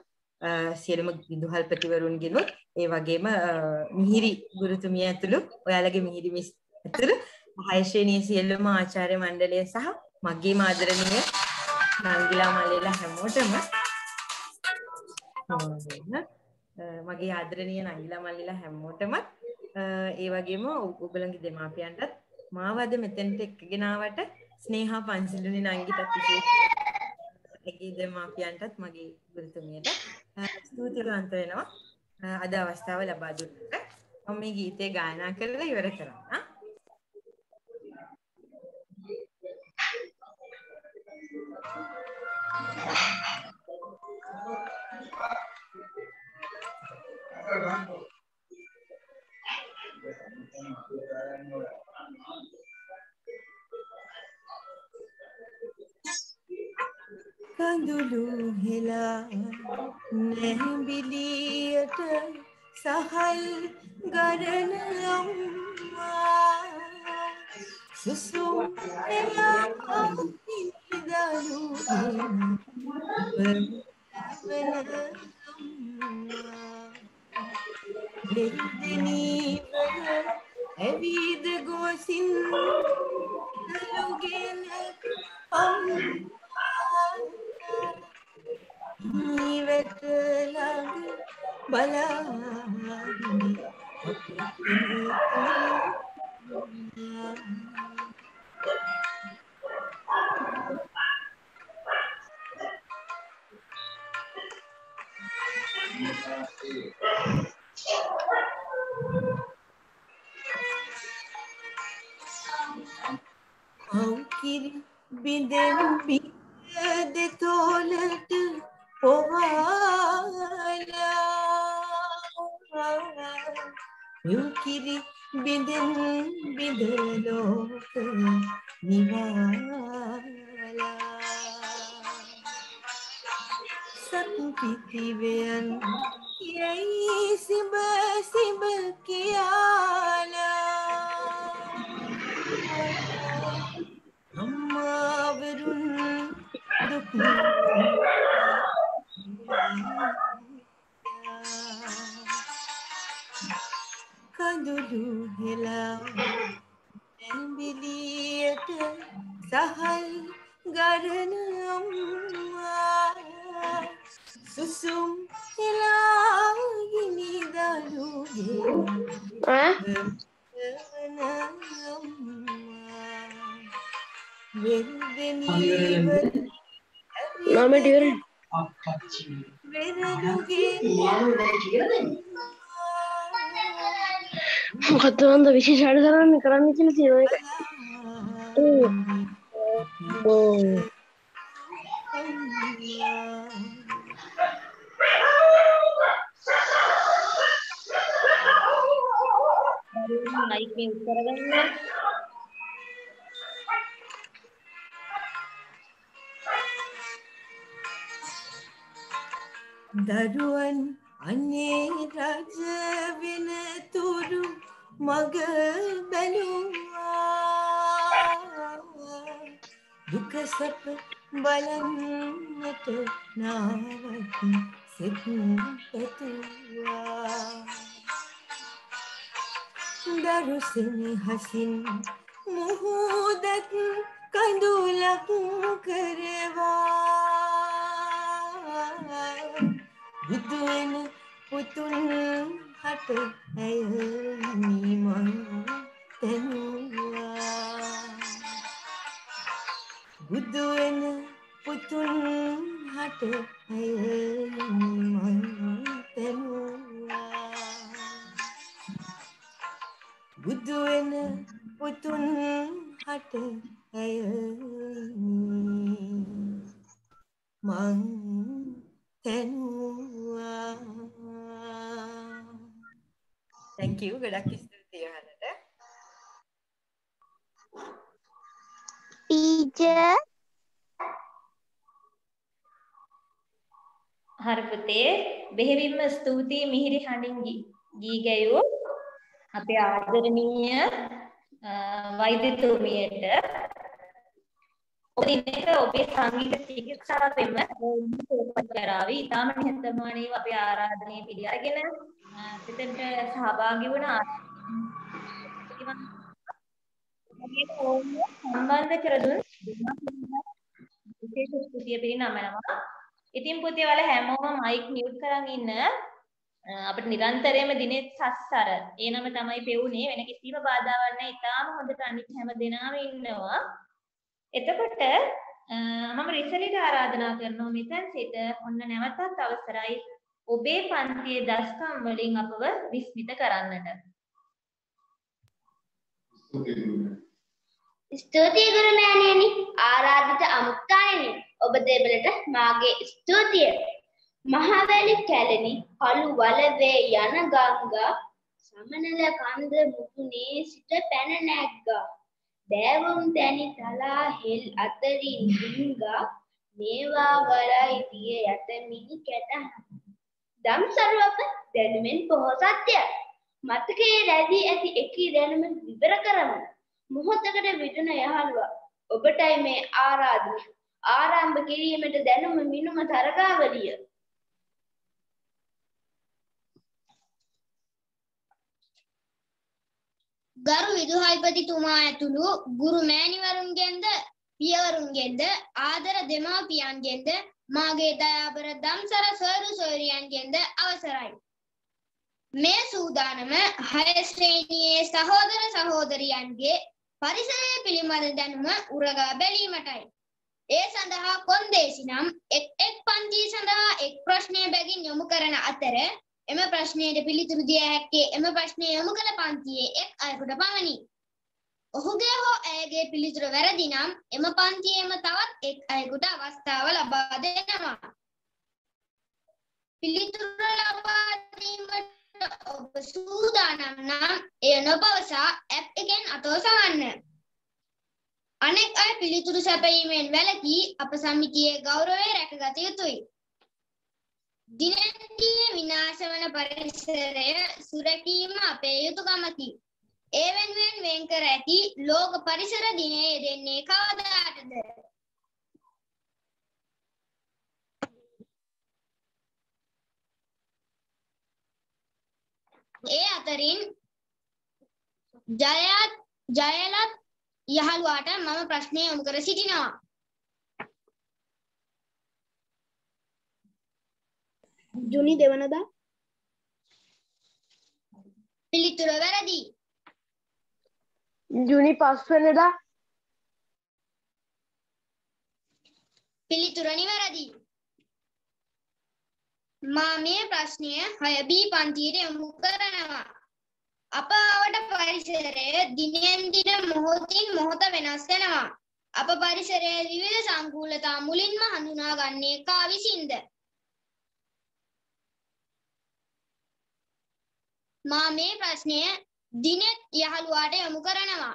සියලුම විදුහල්පතිවරුන්ගෙනුත් ඒ වගේම මිහිරි ගුරුතුමිය ඇතුළු ඔයාලගේ මිහිරි මිස් ඇතුළු 6 ශ්‍රේණියේ සියලුම ආචාර්ය මණ්ඩලය සහ මගේ ආදරණීය නංගිලා මල්ලිලා හැමෝටම මගේ ආදරණීය නංගිලා මල්ලිලා හැමෝටම ඒ වගේම ඔයගලගේ දෙමාපියන්ටත් මාව අද මෙතෙන්ට එක්කගෙන ආවට ස්නේහා පන්සිලුනි නංගිටත් ඒකේ දෙමාපියන්ටත් මගේ ගුරුතුමියට ස්තුතිවන්ත වෙනවා අද අවස්ථාව ලබා දුන්නට. මම මේ ගීතය ගායනා කරලා ඉවර කරනවා. कंदुलू हिला नहीं बिलियत सहल गरन अम्मा सुसुम हिला कंदुलू हिला देदनी एविद गोसिन लोगेन नीवेत लग बला आखिर बिंदु दे तोलट पोवाला यूकिरी बिदल बिदलोक निवाला सत्पिति व्यन यही सिब सिब कियाला अम्मा वरुण दुख कदुलुहला बिलियत सहल गरनम सुसुम हिलागिनी दालुगे खतवन तो विशेष आड़ सारा निकलने चली थी वही ओ लाइक में उत्तर करना दरुवन अन्य राज बिन तुरु मग बलुआ दुख सप बलन तो नावत सिद्धुआ दरु सिने हसीन मुहूदत कंदुलक करवा बुद्धन पुतुन हट अयनी मन तनुआ बुद्धन पुतुन हट अयनी मन तनुआ बुद्धन पुतुन हट अयनी मन thank you godak sister Theohanata teacher har puthe behewimma stuti mihiri handin gi gayo ape aadaraniya vaidyathumiyeeta ඔබේ සංගීත ශික්ෂාවෙම උපකරණ කරાવી ඉතාම නිහතමානීව අපේ ආරාධනය පිළිඅරගෙන පිටෙන්ට සහභාගී වුණ මේ ෆෝන් සම්බන්ධ කර දුන් විශේෂ ස්තුතිය පිළිනමනවා. ඉතින් පුතේ වල හැමෝම මයික් මියුට් කරන් ඉන්න අපිට නිරන්තරයෙන්ම දිනේ සස්සර ඒ නම තමයි පෙවුනේ වෙන කිසිම බාධාවක් නැහැ. ඉතාම හොඳට අනිත් හැම දෙනාම ඉන්නවා. එතකොට මම රිසලිට ආරාධනා කරනවා මෙතන සිට ඔන්න නැවතත් අවසරයි ඔබේ පන්තියේ දස්කම් වලින් අපව විස්මිත කරන්නට. ස්තුතියි ගුරු මෑණියනි ආරාධිත අමුත්තායනි ඔබ දෙබලට මාගේ ස්තුතිය. මහවැලි කැලණි කළු වලවේ යන ගංගා සමනල කන්ද මුතුනේ සිට පැන නැග්ගා देवम तनि तला हिल अतरी निंगा मेवा गलाई दिए यत मिनी कैटा दम सर्वप देनुमेन पहोसत्य मतके रैदी ඇති එකී දැනුම විවර කරමු මොහොතකට විදුන යහළුවා ඔබටයි මේ ආරාධනය ආරම්භ කිරීමට දැනුම මිනුම තරගාවලිය ගරු විදුහල්පතිතුමා ඇතුළු ගුරු මෑණිවරුන්ගෙන්ද පියවරුන්ගෙන්ද ආදර දෙමාපියන්ගෙන්ද මාගේ දයාබර දම්සර සොයුරු සොයුරියන්ගෙන්ද අවසරයි. මේ සූදානම 6 ශ්‍රේණියේ සහෝදර සහෝදරියන්ගේ පරිසරය පිළිබඳ දැනුම උරගා බැලීමටයි. ඒ සඳහා කොන්දේසි නම් එක් එක් පන්ති සඳහා එක් ප්‍රශ්නය බැගින් යොමු කරන අතර එම ප්‍රශ්නයට පිළිතුරු දිය හැක්කේ එම ප්‍රශ්නය යොමු කළ පන්තියේ එක් අයෙකුට පමණි. ඔහුගේ හෝ ඇයගේ පිළිතුර වැරදි නම් එම පන්තියේම තවත් එක් අයෙකුට අවස්ථාව ලබා දෙනවා. පිළිතුර ලබා දීමට ඔබ සූදානම් නම් එය නොපවසා ඇප් එකෙන් අතව සවන්න. අනෙක් අය පිළිතුරු සැපයීමෙන් වැළකී අප සමිතියේ ගෞරවය රැකගත යුතුයි. දිනන්තිය විනාශ වන පරිසරය සුරැකීම අපේ යුතුකමකි. ඒ වෙනුවෙන් වෙන් කර ඇති ලෝක පරිසර දිනය යෙදෙන්නේ කවදාටද? ඒ අතරින් ජයලත් යහළුවාට මම ප්‍රශ්නය යොමු කර සිටිනවා. ජුනි දෙවනදා පිළිතුර වැරදි. ජුනි 5 වෙනිදා පිළිතුර නිවැරදි. මාමේ ප්‍රශ්නය 6B පන්තියට යොමු කරනවා. අප අවට පරිසරය දිනෙන් දින මොහොතින් මොහොත වෙනස් වෙනවා. අප පරිසරයේ විවිධ සංකූලතා මුලින්ම හඳුනාගන්නේ කා විසින්ද? මාමේ ප්‍රශ්නය දිනෙත් යහළුවාට යොමු කරනවා.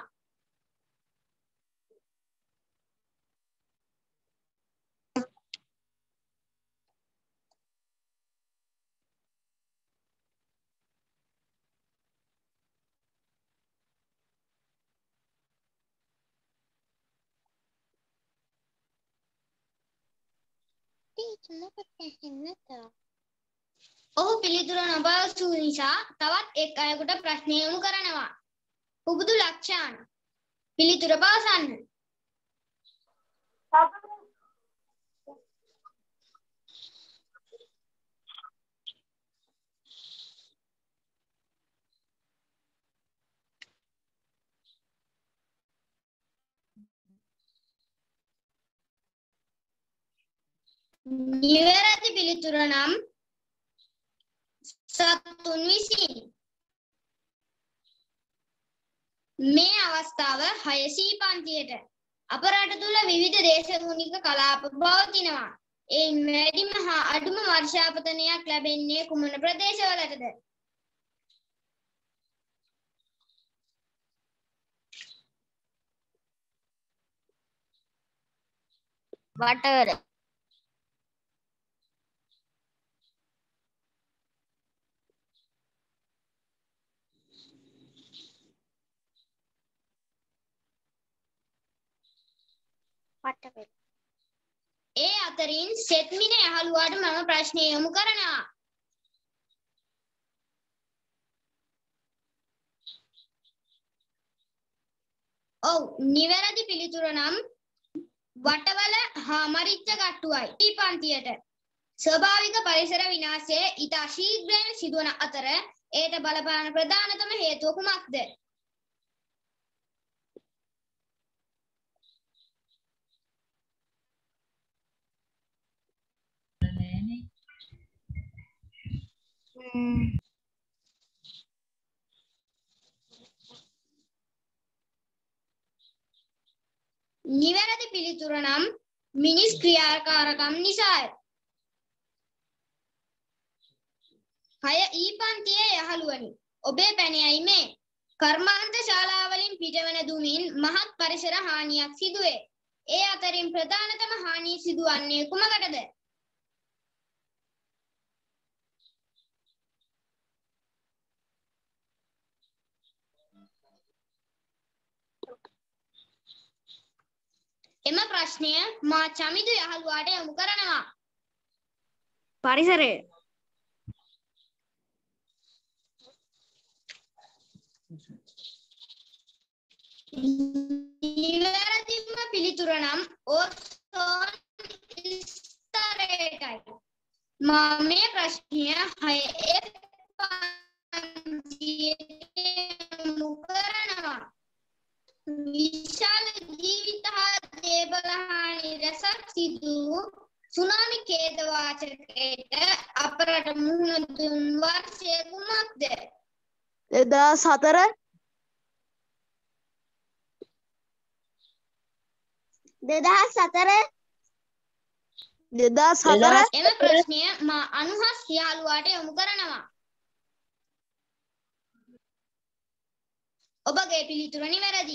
ඔහු පිළිතුර නොබසූ නිසා තවත් එක් අයෙකුට ප්‍රශ්න යොමු කරනවා. පුබුදු ලක්ෂාන පිළිතුර පවසන්න. නිවැරදි පිළිතුර නම් සතුන් විසින්. මේ අවස්ථාව 6C පන්තියට. අප රට තුළ විවිධ දේශගුණික කලාප පවතිනවා. එයින් වැඩිම හා අඩුම වර්ෂාපතනයක් ලැබෙන්නේ කුමන ප්‍රදේශවලටද? වටවර. ඒ අතරින් සෙත්මින යහළුවාට මම ප්‍රශ්නය යොමු කරනවා. ඔව් නිවැරදි පිළිතුර නම් වටවල හා මරිච්ච කට්ටුවයි. ටී පන්තියට ස්වභාවික පරිසර විනාශය ඉතා ශීඝ්‍රයෙන් සිදුවන අතර ඒට බලපාන ප්‍රධානතම හේතුව කුමක්ද? නිවැරදි පිළිතුර නම් මිනිස් ක්‍රියාකාරකම් නිසායි. 6E පන්තියේ යහළුවනි, ඔබේ පැන යයි මේ කර්මාන්ත ශාලාවලින් පිටවන දුමින් මහත් පරිසර හානියක් සිදුවේ. ඒ අතරින් ප්‍රධානතම හානිය සිදුවන්නේ කුමකටද? එම ප්‍රශ්නය මා චමිදු යහළුවාට යොමු කරනවා. පරිසරය. නිවැරදිම පිළිතුර නම් ඕසෝන් ස්තරයටයි. මා මේ ප්‍රශ්නය 6A පන්තියට යොමු කරනවා. විශාල ජීවිත හා දේබල හානි රැසක් සිදු සුනාමි ඛේදවාචකයට අප රට මුහුණ දුන් වර්ෂය කුමක්ද? 2004 2004. එම ප්‍රශ්නය මා අනුහස් යාළුවාට යොමු කරනවා. प्रश्न අදහස් දැක්වීමට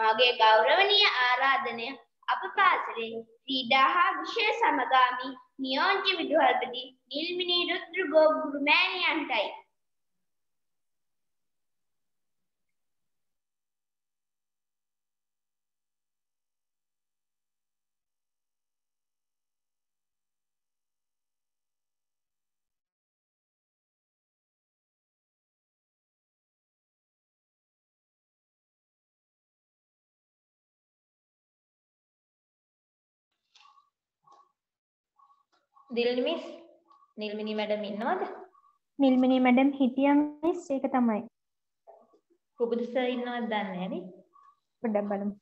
මාගේ ගෞරවනීය ආරාධනය අප පාසලේ ක්‍රීඩා හා විෂය සමගාමී නියෝජ්‍ය විදුහල්පති නිල්මිනී රුද්‍ර ගෝගුරු මෑණියන්ටයි. दिल मिस नीलमिनी मैडम इन्नोद नीलमिनी मैडम हिटिया मिस ඒක තමයි පුබුදු සර් ඉන්නවද දන්නේ නැනේ පොඩ්ඩක් බලමු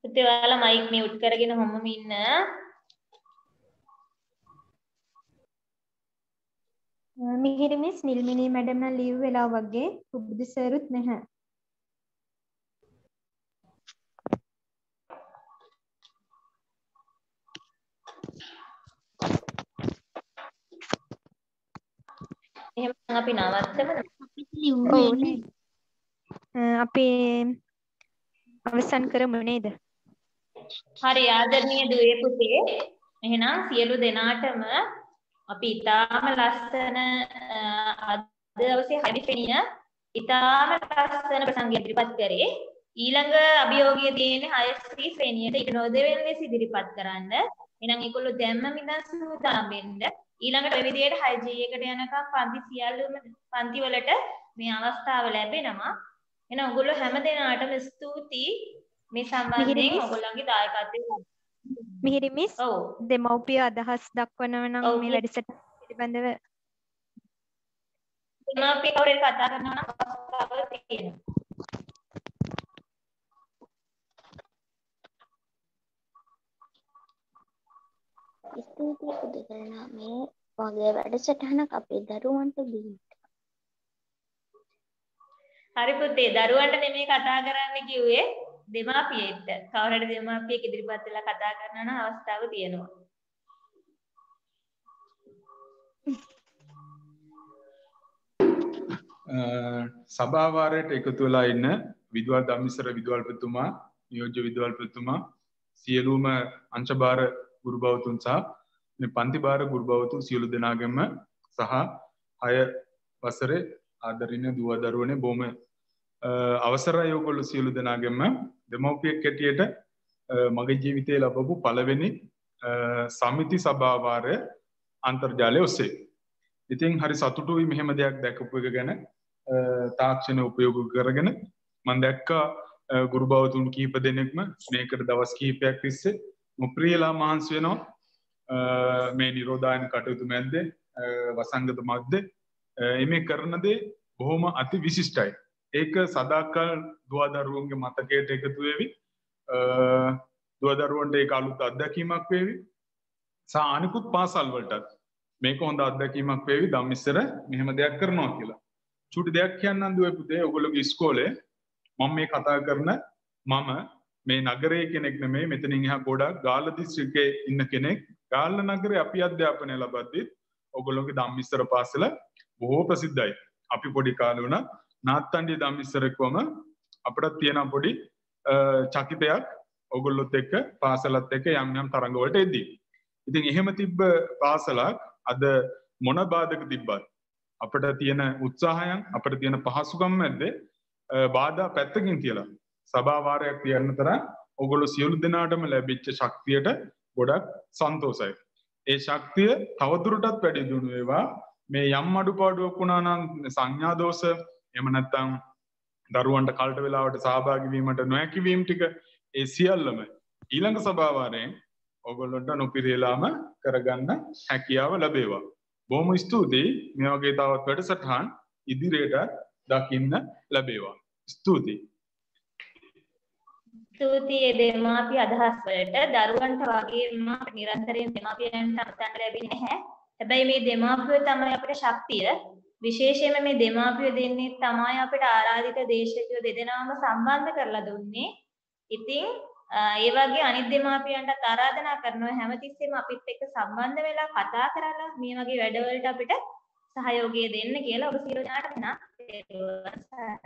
පුතේ ඔයාලා මයික් මියුට් කරගෙන හැමෝම ඉන්න මිහිරි මිස් නිල්මිනී මැඩම් නා ලීව් වෙලා වගේ පුබුදු සරුත් නැහැ. එහෙනම් අපි නවත්තමු අපි අවසන් කරමු නේද? හරි ආදරණීය දුවේ පුතේ එහෙනම් සියලු දෙනාටම අපි ඊටාම ලස්සන අද දවසේ හැදිපෙණිය ඊටාම ලස්සන ප්‍රසංගය ඉදිරිපත් කරේ ඊළඟ අභියෝගය තියෙන 6C ශ්‍රේණියට ඊට නොදෙවෙන ලෙස ඉදිරිපත් කරන්න එහෙනම් ඒගොල්ලෝ දැම්ම මිදන් සූදානම් වෙන්න ඊළඟට මේ විදියට 6G එකට යනකම් පන්ති සියල්ලම පන්ති වලට මේ අවස්ථාව ලැබෙනවා එහෙනම් ඔයගොල්ලෝ හැමදෙනාටම ස්තුතියි මේ සම්බන්ධයෙන් ඔයගොල්ලන්ගේ දායකත්වය मिहिरी मिस देमौपिय अदहस दक्वनवना मे වැඩසටහන පිළිබඳව දෙමව්පිය කවුරුන් කතා කරනවා නම් අවස්ථාව තියෙනවා ස්තුතියි පුදුකරනා මේ වගේ වැඩසටහනක් අපේ දරුවන්ට දෙන්න. හරි පුතේ දරුවන්ට නෙමෙයි කතා කරන්න කිව්වේ දෙමාපියෙක්ට කවරට දෙමාපියෙක් ඉදිරිපත් වෙලා කතා කරනවා නම් අවස්ථාව තියෙනවා. සභා වාරයට එකතු වෙලා ඉන්න විදුහල් ධම්මිසර විදුහල්පතිතුමා, නියෝජ්‍ය විදුහල්පතිතුමා, සියලුම අංශභාර ගුරුබවතුන් සහ මේ පන්ති භාර ගුරුබවතුන් සියලු දෙනාගෙම සහ 6 වසරේ ආදරණීය දුව දරුවනේ බොහොම අවසරයි ඔයගොල්ලෝ සියලු දෙනාගෙම දෙමව්පියෙක් කැටියට මගේ ජීවිතයේ ලැබපු පළවෙනි සමිති සභාවාරය අන්තර්ජාලය ඔස්සේ. ඉතින් හරි සතුටුයි මෙහෙම දෙයක් දැකපු එක ගැන තාක්ෂණය උපයෝග කරගෙන මම දැක්කා ගුරුබවතුන් කීප දෙනෙක්ම මේකට දවස් කිහිපයක් තිස්සේ මොප්‍රියලා මහන්සි වෙනවා මේ නිරෝධායන කටයුතු මැද්ද වසංගත මැද්ද මේ කරන දේ බොහොම අති විශිෂ්ටයි. ඒක සදාකාල දුවදරුවන්ගේ මතකයට එකතු වෙවි. දුවදරුවන්ට ඒක අලුත් අත්දැකීමක් වේවි. සා අනිකුත් පාසල් වලටත් මේක හොඳ අත්දැකීමක් වේවි ධම්මිස්සර මෙහෙම දෙයක් කරනවා කියලා. චුටි දෙයක් කියන්නම් දුවේ පුතේ ඔයගොල්ලෝගේ ඉස්කෝලේ මම මේ කතා කරන මම මේ නගරයේ කෙනෙක් නෙමෙයි මෙතනින් එහා ගොඩක් ගාල්ල දිස්ත්‍රික්කයේ ඉන්න කෙනෙක් ගාල්ල නගරේ අපි අධ්‍යාපනය ලබද්දි ඔයගොල්ලෝගේ ධම්මිස්සර පාසල බොහෝ ප්‍රසිද්ධයි අපි පොඩි කාලේ වුණා නාත්තණ්ඩිය ධම්මිස්සර කොම අපිට තියෙන පොඩි චකිතයක් ඔයගොල්ලොත් එක්ක පාසලත් එක්ක යම් යම් තරඟ වලට එද්දී ඉතින් එහෙම තිබ්බ පාසලක් අද මොන බාධක තිබ්බත් අපිට තියෙන උත්සාහයන් අපිට තියෙන පහසුකම් මැද්ද බාධා පැත්තකින් තියලා සභාවාරයක් තියන්න තරම් ඔයගොල්ලෝ සියලු දෙනාටම ලැබිච්ච ශක්තියට ගොඩක් සන්තෝෂයි. ඒ ශක්තිය තවදුරටත් වැඩි දියුණු වේවා. මේ යම් අඩුපාඩුවක් වුණා නම් සංඥා දෝෂ එහෙම නැත්නම් දරුවන්ට කලට වෙලාවට සහභාගී වීමට නොහැකි වීම ටික ඒ සියල්ලම ඊළඟ සභාවාරයෙන් ඔයගොල්ලන්ට නොපිරියලාම කරගන්න හැකියාව ලැබේවා. බොහොම ස්තුතියි මේ වගේ තවත් වැඩසටහන් ඉදිරියට දකින්න ලැබේවා. ස්තුතියි. ස්තුතියි දෙමාපිය අදහස් වලට දරුවන්ට වගේම නිරන්තරයෙන් දෙමාපියන්ට අත්දැක ලැබෙන්නේ නැහැ. හැබැයි මේ දෙමාපිය තමයි අපේ ශක්තිය. විශේෂයෙන්ම මේ දෙමාපිය දෙන්නේ තමයි අපිට ආරාධිත දේශකයෝ දෙදෙනාම සම්බන්ධ කරලා දුන්නේ. ඉතින් ඒ වගේ අනිත් දෙමාපියන්ටත් ආරාධනා කරනවා හැමතිස්සෙම අපිත් එක්ක සම්බන්ධ වෙලා කතා කරලා මේ වගේ වැඩවලට අපිට සහයෝගය දෙන්න කියලා ඔබ සියලු දෙනාටම සාදරයෙන්